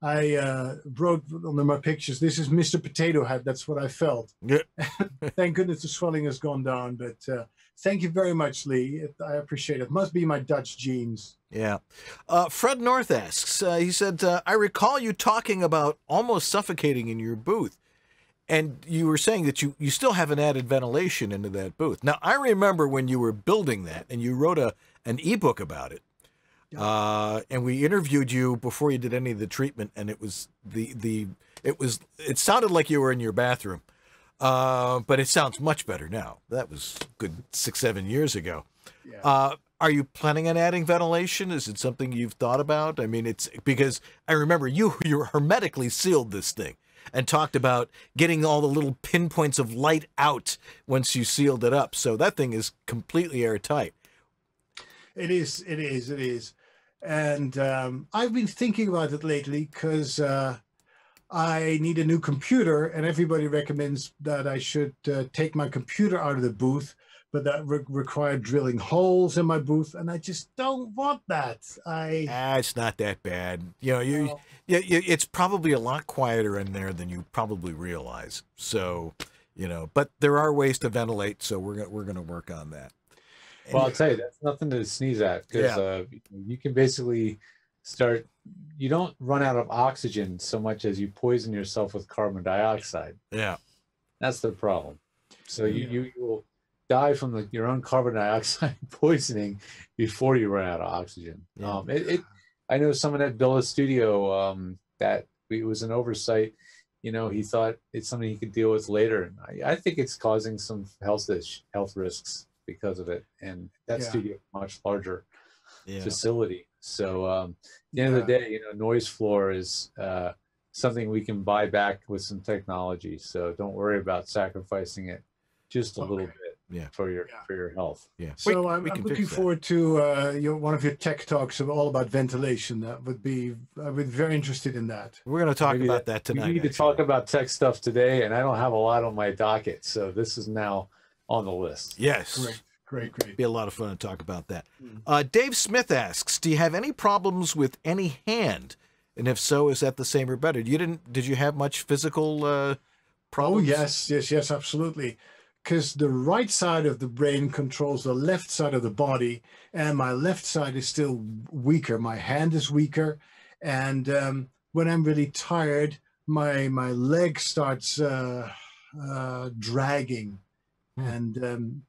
I wrote on my pictures, "This is Mr. Potato Head." That's what I felt. Yeah. Thank goodness the swelling has gone down. But thank you very much, Lee. I appreciate it. It must be my Dutch genes. Yeah. Fred North asks, he said, "I recall you talking about almost suffocating in your booth. And you were saying that you still haven't added ventilation into that booth." Now, I remember when you were building that, and you wrote an ebook about it, and we interviewed you before you did any of the treatment, and it was it sounded like you were in your bathroom, but it sounds much better now. That was a good 6-7 years ago. Yeah. Are you planning on adding ventilation? Is it something you've thought about? I mean, it's because I remember you hermetically sealed this thing, and talked about getting all the little pinpoints of light out once you sealed it up. So that thing is completely airtight. It is, it is, it is. And I've been thinking about it lately, because I need a new computer, and everybody recommends that I should take my computer out of the booth, but that required drilling holes in my booth, and I just don't want that. It's not that bad. You know, it's probably a lot quieter in there than you probably realize. So, you know, but there are ways to ventilate, so we're going to work on that. And well, I'll tell you, that's nothing to sneeze at, because you can basically start, you don't run out of oxygen so much as you poison yourself with carbon dioxide. Yeah. That's the problem. So you will die from your own carbon dioxide poisoning before you run out of oxygen. Yeah. I know someone at Bella's studio that it was an oversight. You know, he thought it's something he could deal with later. And I think it's causing some health risks because of it. And that studio is a much larger facility. So at the end of the day, you know, noise floor is something we can buy back with some technology. So don't worry about sacrificing it just a little bit. Yeah, for your health. Yeah. So I'm looking forward to one of your tech talks all about ventilation. That would be, I would be very interested in that. We're going to talk about that tonight. We need to talk about tech stuff today, and I don't have a lot on my docket, so this is now on the list. Yes. Great. It'd be a lot of fun to talk about that. Dave Smith asks, "Do you have any problems with any hand? And if so, is that the same or better?" Did you have much physical problems? Oh, yes, absolutely. Because the right side of the brain controls the left side of the body, and my left side is still weaker. My hand is weaker, and when I'm really tired, my leg starts dragging, and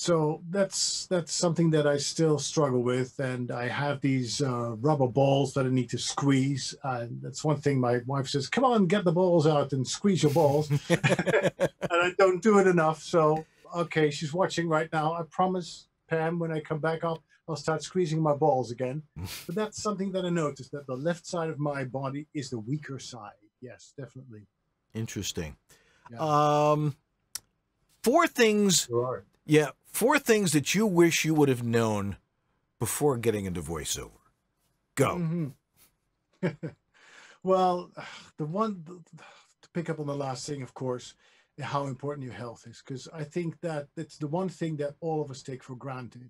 So that's something that I still struggle with, and I have these rubber balls that I need to squeeze. That's one thing my wife says, come on, get the balls out and squeeze your balls. And I don't do it enough. So, okay, she's watching right now. I promise, Pam, when I come back up, I'll start squeezing my balls again. But that's something that I noticed, that the left side of my body is the weaker side. Yes, definitely. Interesting. Yeah. Four things that you wish you would have known before getting into voiceover. Go. Mm-hmm. Well, the one to pick up on the last thing, of course, how important your health is, because I think that it's the one thing that all of us take for granted.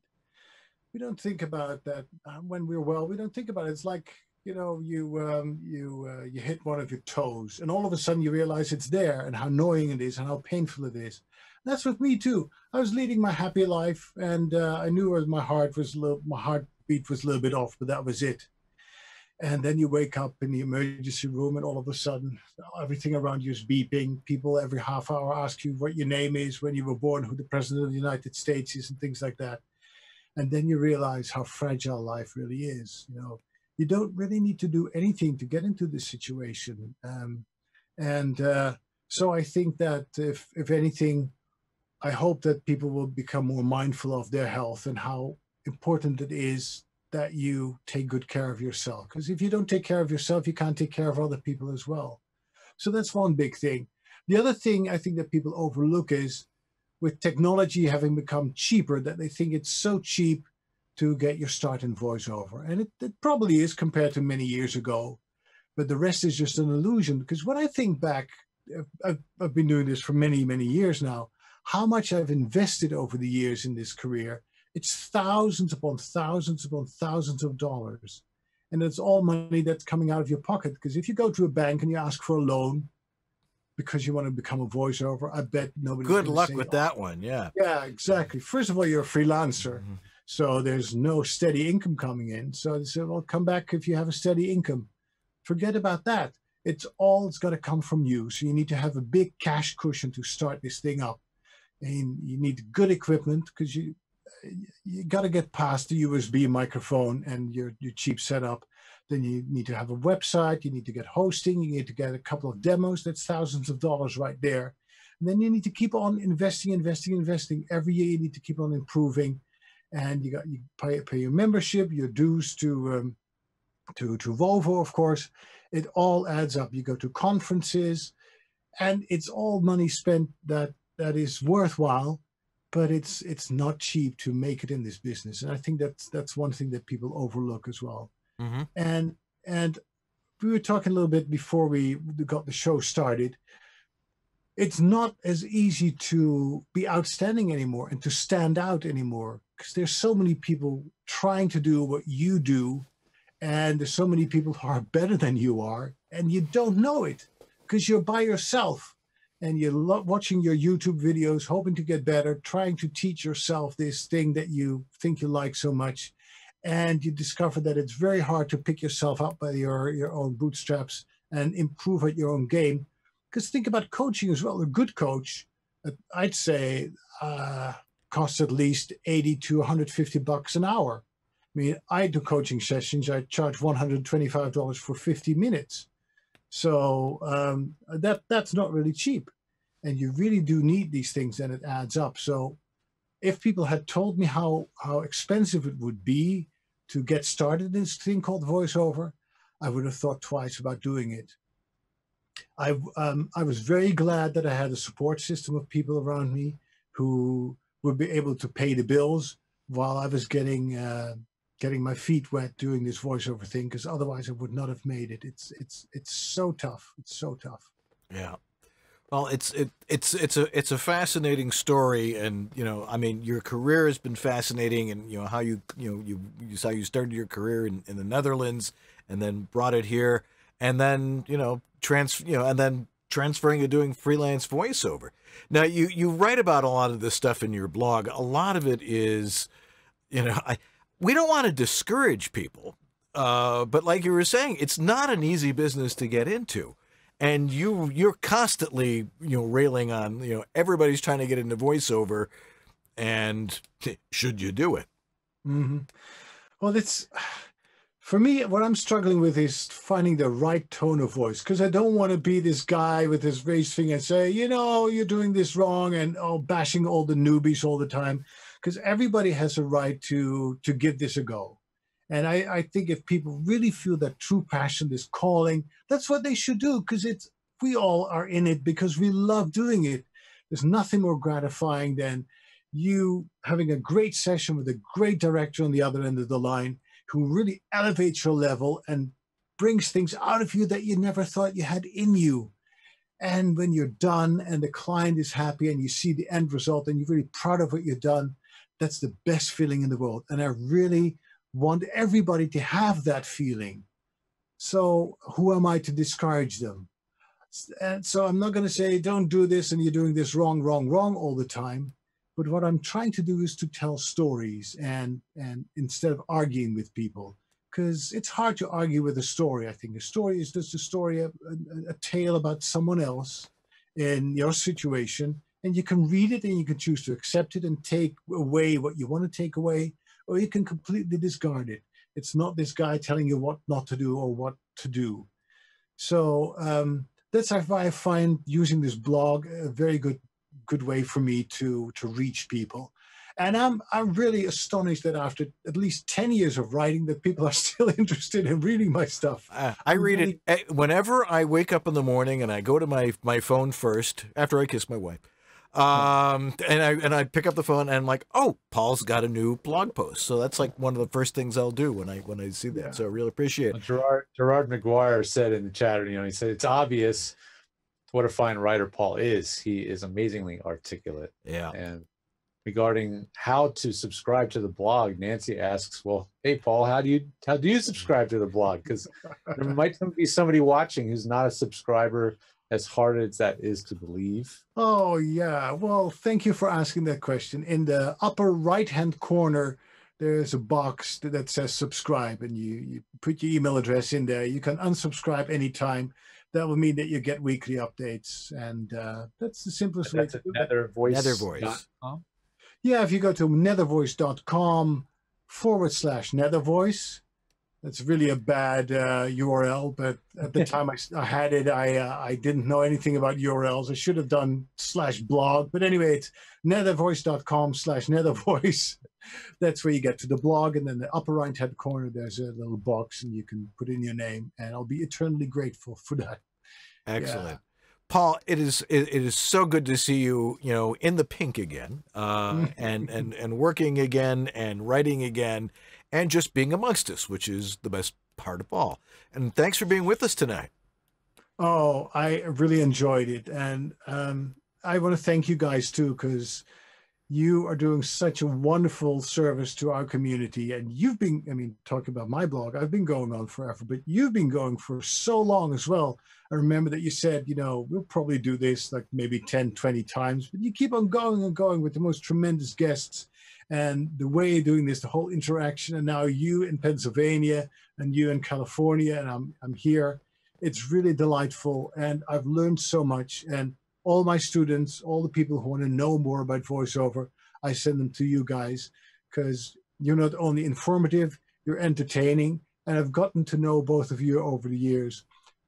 We don't think about that when we're well. We don't think about it. It's like, you know, you hit one of your toes, and all of a sudden you realize it's there, and how annoying it is, and how painful it is. And that's with me too. I was leading my happy life, and I knew my heartbeat was a little bit off, but that was it. And then you wake up in the emergency room, and all of a sudden everything around you is beeping. People every half hour ask you what your name is, when you were born, who the president of the United States is, and things like that. And then you realize how fragile life really is. You know, you don't really need to do anything to get into this situation. So I think that if anything, I hope that people will become more mindful of their health and how important it is that you take good care of yourself. Because if you don't take care of yourself, you can't take care of other people as well. So that's one big thing. The other thing I think that people overlook is, with technology having become cheaper, that they think it's so cheap to get your start in voiceover. And it probably is compared to many years ago, but the rest is just an illusion. Because when I think back, I've been doing this for many, many years now, how much I've invested over the years in this career, it's thousands upon thousands upon thousands of dollars. And it's all money that's coming out of your pocket. Because if you go to a bank and you ask for a loan, because you want to become a voiceover, I bet nobody. Good luck with that one. Yeah. Yeah, exactly. First of all, you're a freelancer. Mm-hmm. So there's no steady income coming in. So they said, well, come back if you have a steady income. Forget about that. It's got to come from you. So you need to have a big cash cushion to start this thing up. And you need good equipment, because you got to get past the USB microphone and your cheap setup. Then you need to have a website, you need to get hosting, you need to get a couple of demos, that's thousands of dollars right there. And then you need to keep on investing, investing, investing. Every year you need to keep on improving, and you pay your membership, your dues to Vovo, of course. It all adds up. You go to conferences, and it's all money spent that is worthwhile, but it's not cheap to make it in this business. And I think that's one thing that people overlook as well. Mm-hmm. And we were talking a little bit before we got the show started. It's not as easy to be outstanding anymore and to stand out anymore, because there's so many people trying to do what you do, and there's so many people who are better than you are, and you don't know it because you're by yourself and you're watching your YouTube videos, hoping to get better, trying to teach yourself this thing that you think you like so much. And you discover that it's very hard to pick yourself up by your own bootstraps and improve at your own game. Because think about coaching as well. A good coach, I'd say, costs at least $80 to $150 an hour. I mean, I do coaching sessions. I charge $125 for 50 minutes. So that's not really cheap. And you really do need these things, and it adds up. So if people had told me how expensive it would be to get started in this thing called voiceover, I would have thought twice about doing it. I was very glad that I had a support system of people around me who would be able to pay the bills while I was getting my feet wet doing this voiceover thing, because otherwise I would not have made it. It's so tough. It's so tough. Yeah. Well, it's a fascinating story, and you know, I mean, your career has been fascinating, and you know how you started your career in the Netherlands, and then brought it here, and then transferring to doing freelance voiceover. Now, you write about a lot of this stuff in your blog. A lot of it is, you know, we don't want to discourage people, but like you were saying, it's not an easy business to get into. And you're constantly, you know, railing on, you know, everybody's trying to get into voiceover, and should you do it? Mm-hmm. Well, it's, for me, what I'm struggling with is finding the right tone of voice, because I don't want to be this guy with his raised finger and say, you know, you're doing this wrong, and bashing all the newbies all the time, because everybody has a right to give this a go. And I think if people really feel that true passion, this calling, that's what they should do, because it's, we all are in it because we love doing it. There's nothing more gratifying than you having a great session with a great director on the other end of the line, who really elevates your level and brings things out of you that you never thought you had in you. And when you're done and the client is happy and you see the end result and you're really proud of what you've done, that's the best feeling in the world. And I really want everybody to have that feeling. So who am I to discourage them? And so I'm not going to say, don't do this and you're doing this wrong, wrong, wrong all the time. But what I'm trying to do is to tell stories and instead of arguing with people, because it's hard to argue with a story. I think a story is just a story, a tale about someone else in your situation, and you can read it and you can choose to accept it and take away what you want to take away, or you can completely discard it. It's not this guy telling you what not to do or what to do. So that's why I find using this blog a very good way for me to reach people. And I'm really astonished that after at least 10 years of writing, that people are still interested in reading my stuff. I read it whenever I wake up in the morning, and I go to my phone first after I kiss my wife. And I pick up the phone and I'm like, oh, Paul's got a new blog post. So that's like one of the first things I'll do when I see that. Yeah. So I really appreciate it. Gerard McGuire said in the chat, you know, he said, it's obvious what a fine writer Paul is. He is amazingly articulate. Yeah. And regarding how to subscribe to the blog, Nancy asks, well, hey, Paul, how do you subscribe to the blog? Because there might be somebody watching who's not a subscriber, as hard as that is to believe. Oh, yeah. Well, thank you for asking that question. In the upper right-hand corner, there's a box that says subscribe, and you put your email address in there. You can unsubscribe anytime. That will mean that you get weekly updates, and that's the simplest way to do it. nethervoice.com. Yeah, if you go to nethervoice.com/nethervoice, that's really a bad URL, but at the time I had it, I didn't know anything about URLs. I should have done /blog, but anyway, it's nethervoice.com/nethervoice. That's where you get to the blog, and then the upper right-hand corner, there's a little box, and you can put in your name, and I'll be eternally grateful for that. Excellent. Yeah. Paul, it is so good to see you, you know, in the pink again, and working again, and writing again, and just being amongst us, which is the best part of all. And thanks for being with us tonight. Oh, I really enjoyed it, and I want to thank you guys too, because you are doing such a wonderful service to our community. And you've been, I mean, talking about my blog, I've been going on forever, but you've been going for so long as well. I remember that you said, you know, we'll probably do this like maybe 10, 20 times, but you keep on going and going with the most tremendous guests, and the way you're doing this, the whole interaction. And now you in Pennsylvania and you in California, and I'm here. It's really delightful. And I've learned so much, and all my students, all the people who want to know more about voiceover, I send them to you guys, because you're not only informative, you're entertaining. And I've gotten to know both of you over the years,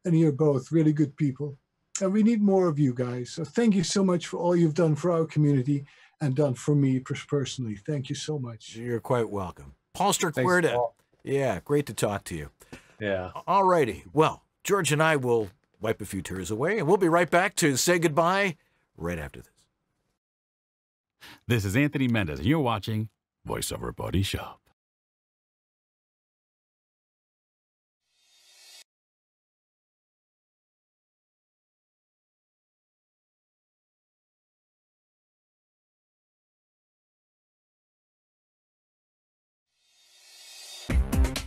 and you're both really good people. And we need more of you guys. So thank you so much for all you've done for our community and done for me personally. Thank you so much. You're quite welcome. Paul Strikwerda. Yeah, great to talk to you. Yeah. All righty. Well, George and I will wipe a few tears away, and we'll be right back to say goodbye right after this. This is Anthony Mendez, and you're watching VoiceOver Body Shop.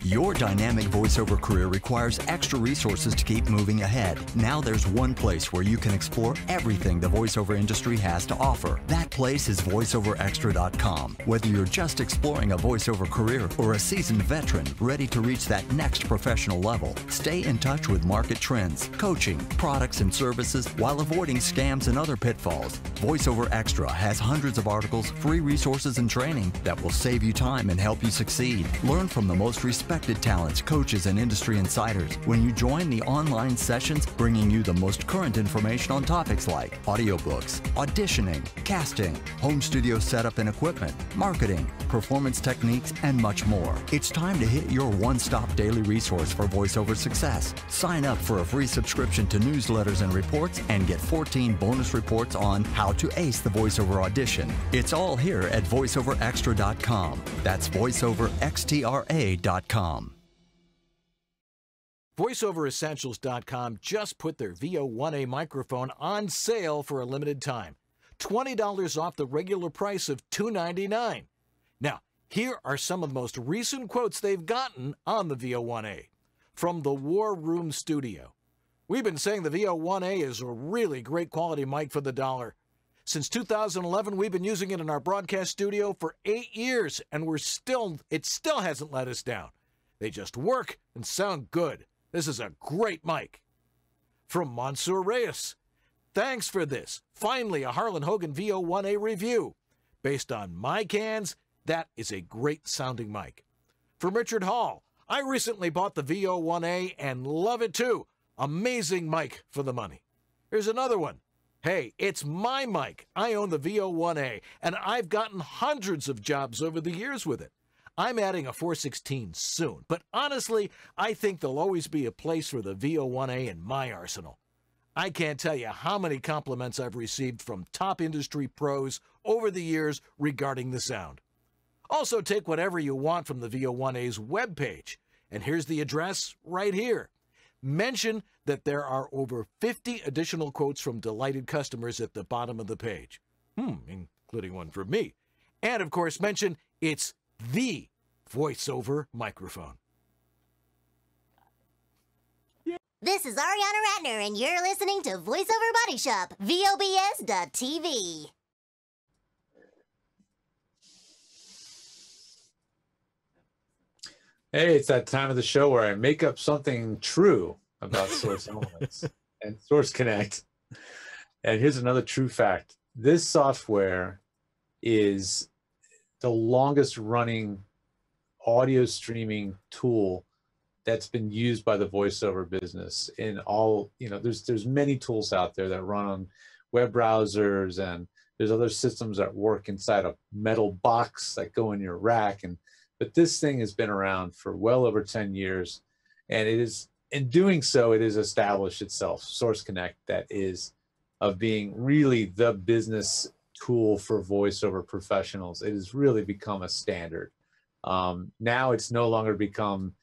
Your dynamic voiceover career requires extra resources to keep moving ahead. Now there's one place where you can explore everything the voiceover industry has to offer. That place is VoiceOverExtra.com. Whether you're just exploring a voiceover career or a seasoned veteran ready to reach that next professional level, stay in touch with market trends, coaching, products and services while avoiding scams and other pitfalls. VoiceOver Extra has hundreds of articles, free resources and training that will save you time and help you succeed. Learn from the most respected talents, coaches, and industry insiders when you join the online sessions, bringing you the most current information on topics like audiobooks, auditioning, casting, home studio setup and equipment, marketing, performance techniques, and much more. It's time to hit your one-stop daily resource for voiceover success. Sign up for a free subscription to newsletters and reports and get 14 bonus reports on how to ace the voiceover audition. It's all here at VoiceOverExtra.com. That's VoiceOverXtra.com. VoiceOverEssentials.com just put their VO1A microphone on sale for a limited time. $20 off the regular price of $299. Now, here are some of the most recent quotes they've gotten on the VO1A. From the War Room Studio. We've been saying the VO1A is a really great quality mic for the dollar. Since 2011, we've been using it in our broadcast studio for 8 years, and it still hasn't let us down. They just work and sound good. This is a great mic. From Mansour Reyes. Thanks for this. Finally, a Harlan Hogan VO1A review. Based on my cans, that is a great sounding mic. From Richard Hall. I recently bought the VO1A and love it too. Amazing mic for the money. Here's another one. Hey, it's my mic. I own the VO1A, and I've gotten hundreds of jobs over the years with it. I'm adding a 416 soon, but honestly, I think there'll always be a place for the VO1A in my arsenal. I can't tell you how many compliments I've received from top industry pros over the years regarding the sound. Also, take whatever you want from the VO1A's webpage, and here's the address right here. Mention that there are over 50 additional quotes from delighted customers at the bottom of the page, including one from me. And of course, mention it's the voiceover microphone. This is Ariana Ratner, and you're listening to VoiceOver Body Shop, VOBS.TV. Hey, it's that time of the show where I make up something true about Source Elements and Source Connect. And here's another true fact. This software is the longest running audio streaming tool that's been used by the voiceover business in all, there's many tools out there that run on web browsers, and there's other systems that work inside a metal box that go in your rack. But this thing has been around for well over 10 years, and it is, in doing so, it has established itself, Source Connect, that is, of being really the business tool for voiceover professionals. It has really become a standard. Now it's no longer become,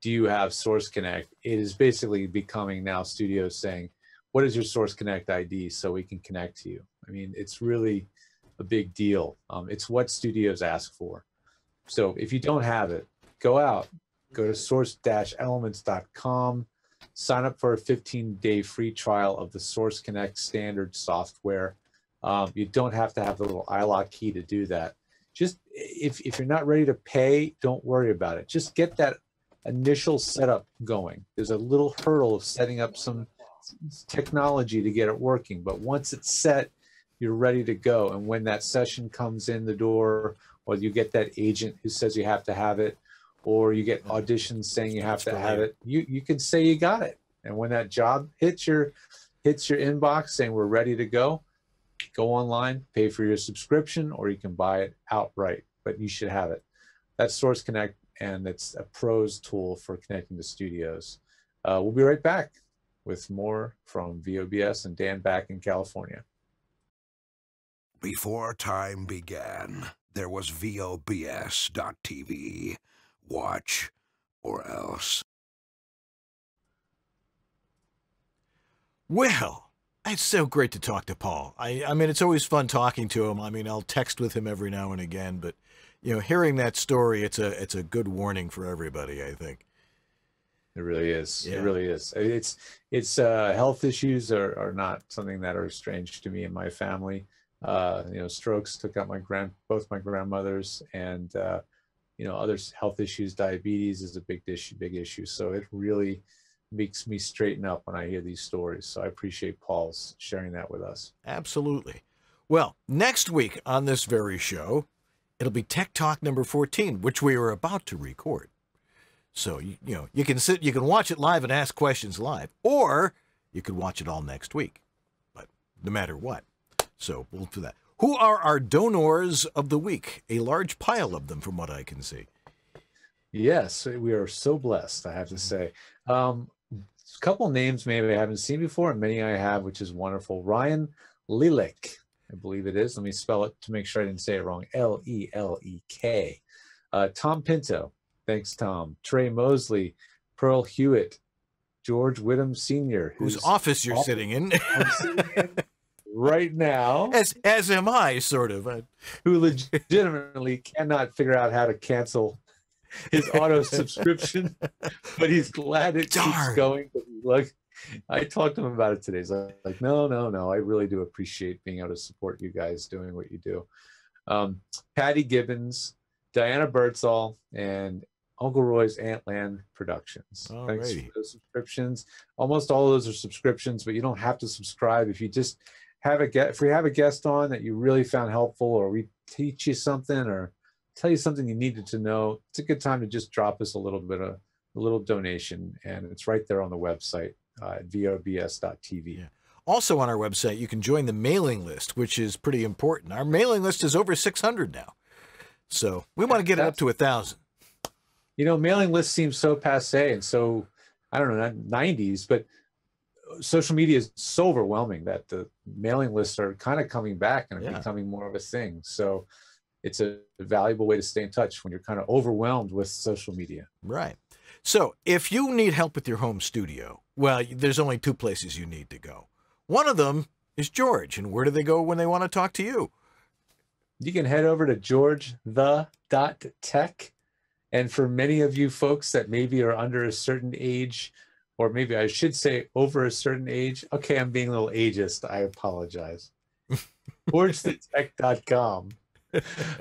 do you have Source Connect? It is basically becoming now studios saying, what is your Source Connect ID so we can connect to you? I mean, it's really a big deal. It's what studios ask for. So if you don't have it, go out, go to source-elements.com, sign up for a 15-day free trial of the Source Connect standard software. You don't have to have the little iLock key to do that. Just if you're not ready to pay, don't worry about it. Just get that initial setup going. There's a little hurdle of setting up some technology to get it working, but once it's set, you're ready to go. And when that session comes in the door, or you get that agent who says you have to have it, or you get auditions saying you have to have it, you can say you got it. And when that job hits your inbox saying we're ready to go, go online, pay for your subscription, or you can buy it outright, but you should have it. That's Source Connect, and it's a pros tool for connecting to studios. We'll be right back with more from VOBS and Dan back in California. Before time began, there was VOBS.TV. Watch or else. Well, it's so great to talk to Paul. I mean, it's always fun talking to him. I mean, I'll text with him every now and again, but you know, hearing that story, it's a good warning for everybody, I think. It really is. Yeah. It really is. Health issues are not something that are strange to me and my family. You know, strokes took out both my grandmothers, and you know, other health issues. Diabetes is a big issue. So it really makes me straighten up when I hear these stories. So I appreciate Paul's sharing that with us. Absolutely. Well, next week on this very show, it'll be Tech Talk number 14, which we are about to record. So, you know, you can watch it live and ask questions live, or you could watch it all next week, but no matter what. So we'll do that. Who are our donors of the week? A large pile of them from what I can see. Yes, we are so blessed, I have to say. A couple names maybe I haven't seen before, and many I have, which is wonderful. Ryan Lelek, I believe it is. Let me spell it to make sure I didn't say it wrong. L-E-L-E-K. Tom Pinto. Thanks, Tom. Trey Mosley, Pearl Hewitt, George Whittam Sr. Whose office you're sitting in. I'm sitting in right now. As am I, sort of. Who legitimately cannot figure out how to cancel his auto subscription, but he's glad it keeps going. Look, I talked to him about it today. So like, no, I really do appreciate being able to support you guys doing what you do. Patty Gibbons, Diana Birdsall, and Uncle Roy's Antland Productions. Alrighty. Thanks for those subscriptions. Almost all of those are subscriptions, but you don't have to subscribe. If you just have if we have a guest on that you really found helpful, or we teach you something, or tell you something you needed to know, it's a good time to just drop us a little bit of a little donation, and it's right there on the website at VOBS.tv. Yeah. Also on our website, you can join the mailing list, which is pretty important. Our mailing list is over 600 now. So we want to get it up to 1,000. You know, mailing lists seem so passe and so, I don't know, 90s, but social media is so overwhelming that the mailing lists are kind of coming back and becoming more of a thing. So it's a valuable way to stay in touch when you're kind of overwhelmed with social media. Right. So if you need help with your home studio, well, there's only two places you need to go. One of them is George. And where do they go when they want to talk to you? You can head over to georgethe.tech. And for many of you folks that maybe are under a certain age, or maybe I should say over a certain age. Okay, I'm being a little ageist. I apologize. georgethe.tech.com.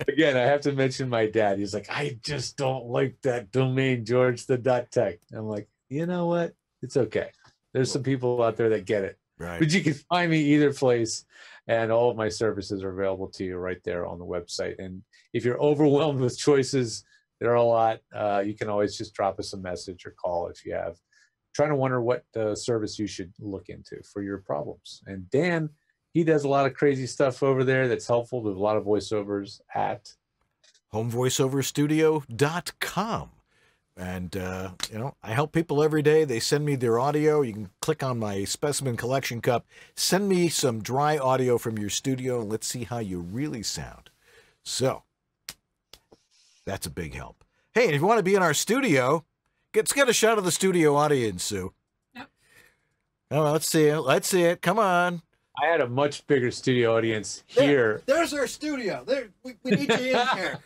Again, I have to mention my dad. He's like, I just don't like that domain, georgethe.tech. I'm like, you know what? It's okay. There's some people out there that get it. Right. But you can find me either place, and all of my services are available to you right there on the website. And if you're overwhelmed with choices, there are a lot. You can always just drop us a message or call if you have trying to wonder what service you should look into for your problems. And Dan, he does a lot of crazy stuff over there that's helpful to a lot of voiceovers at homevoiceoverstudio.com. And, you know, I help people every day. They send me their audio. You can click on my specimen collection cup. Send me some dry audio from your studio. And let's see how you really sound. So that's a big help. Hey, if you want to be in our studio, let's get a shot of the studio audience, Sue. Yep. Oh, let's see it. Let's see it. Come on. I had a much bigger studio audience here. There's our studio. There, we need you in here.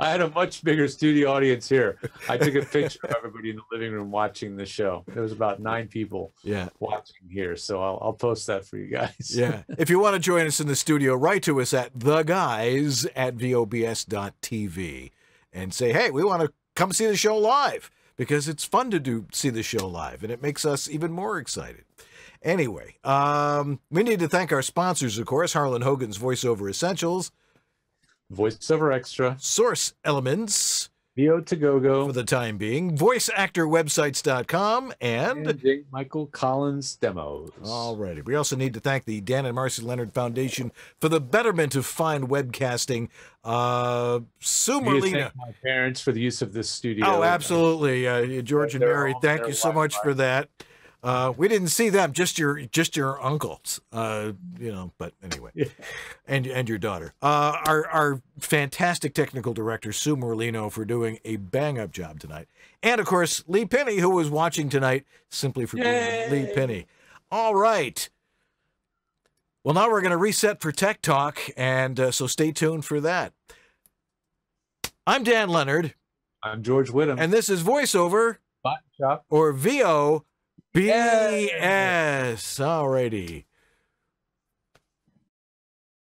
I had a much bigger studio audience here. I took a picture of everybody in the living room watching the show. There was about 9 people watching here. So I'll post that for you guys. Yeah. If you want to join us in the studio, write to us at theguys@vobs.tv and say, hey, we want to come see the show live, because it's fun to see the show live, and it makes us even more excited. Anyway, we need to thank our sponsors, of course, Harlan Hogan's VoiceOver Essentials, VoiceOver Extra, Source Elements, VO2GoGo for the time being, VoiceActorWebsites.com, and J. Michael Collins Demos. All righty. We also need to thank the Dan and Marcy Lenard Foundation for the betterment of fine webcasting. Sue Merlina. Thank my parents for the use of this studio. Oh, absolutely. George and Mary, thank you so much for that. We didn't see them, just your uncles, you know, but anyway, and your daughter, our fantastic technical director, Sue Merlino, for doing a bang up job tonight. And of course, Lee Penny, who was watching tonight simply for being Lee Penny. All right. Well, now we're going to reset for Tech Talk. And so stay tuned for that. I'm Dan Lenard. I'm George Whittam. And this is VoiceOver Body Shop, or VOBS. Alrighty.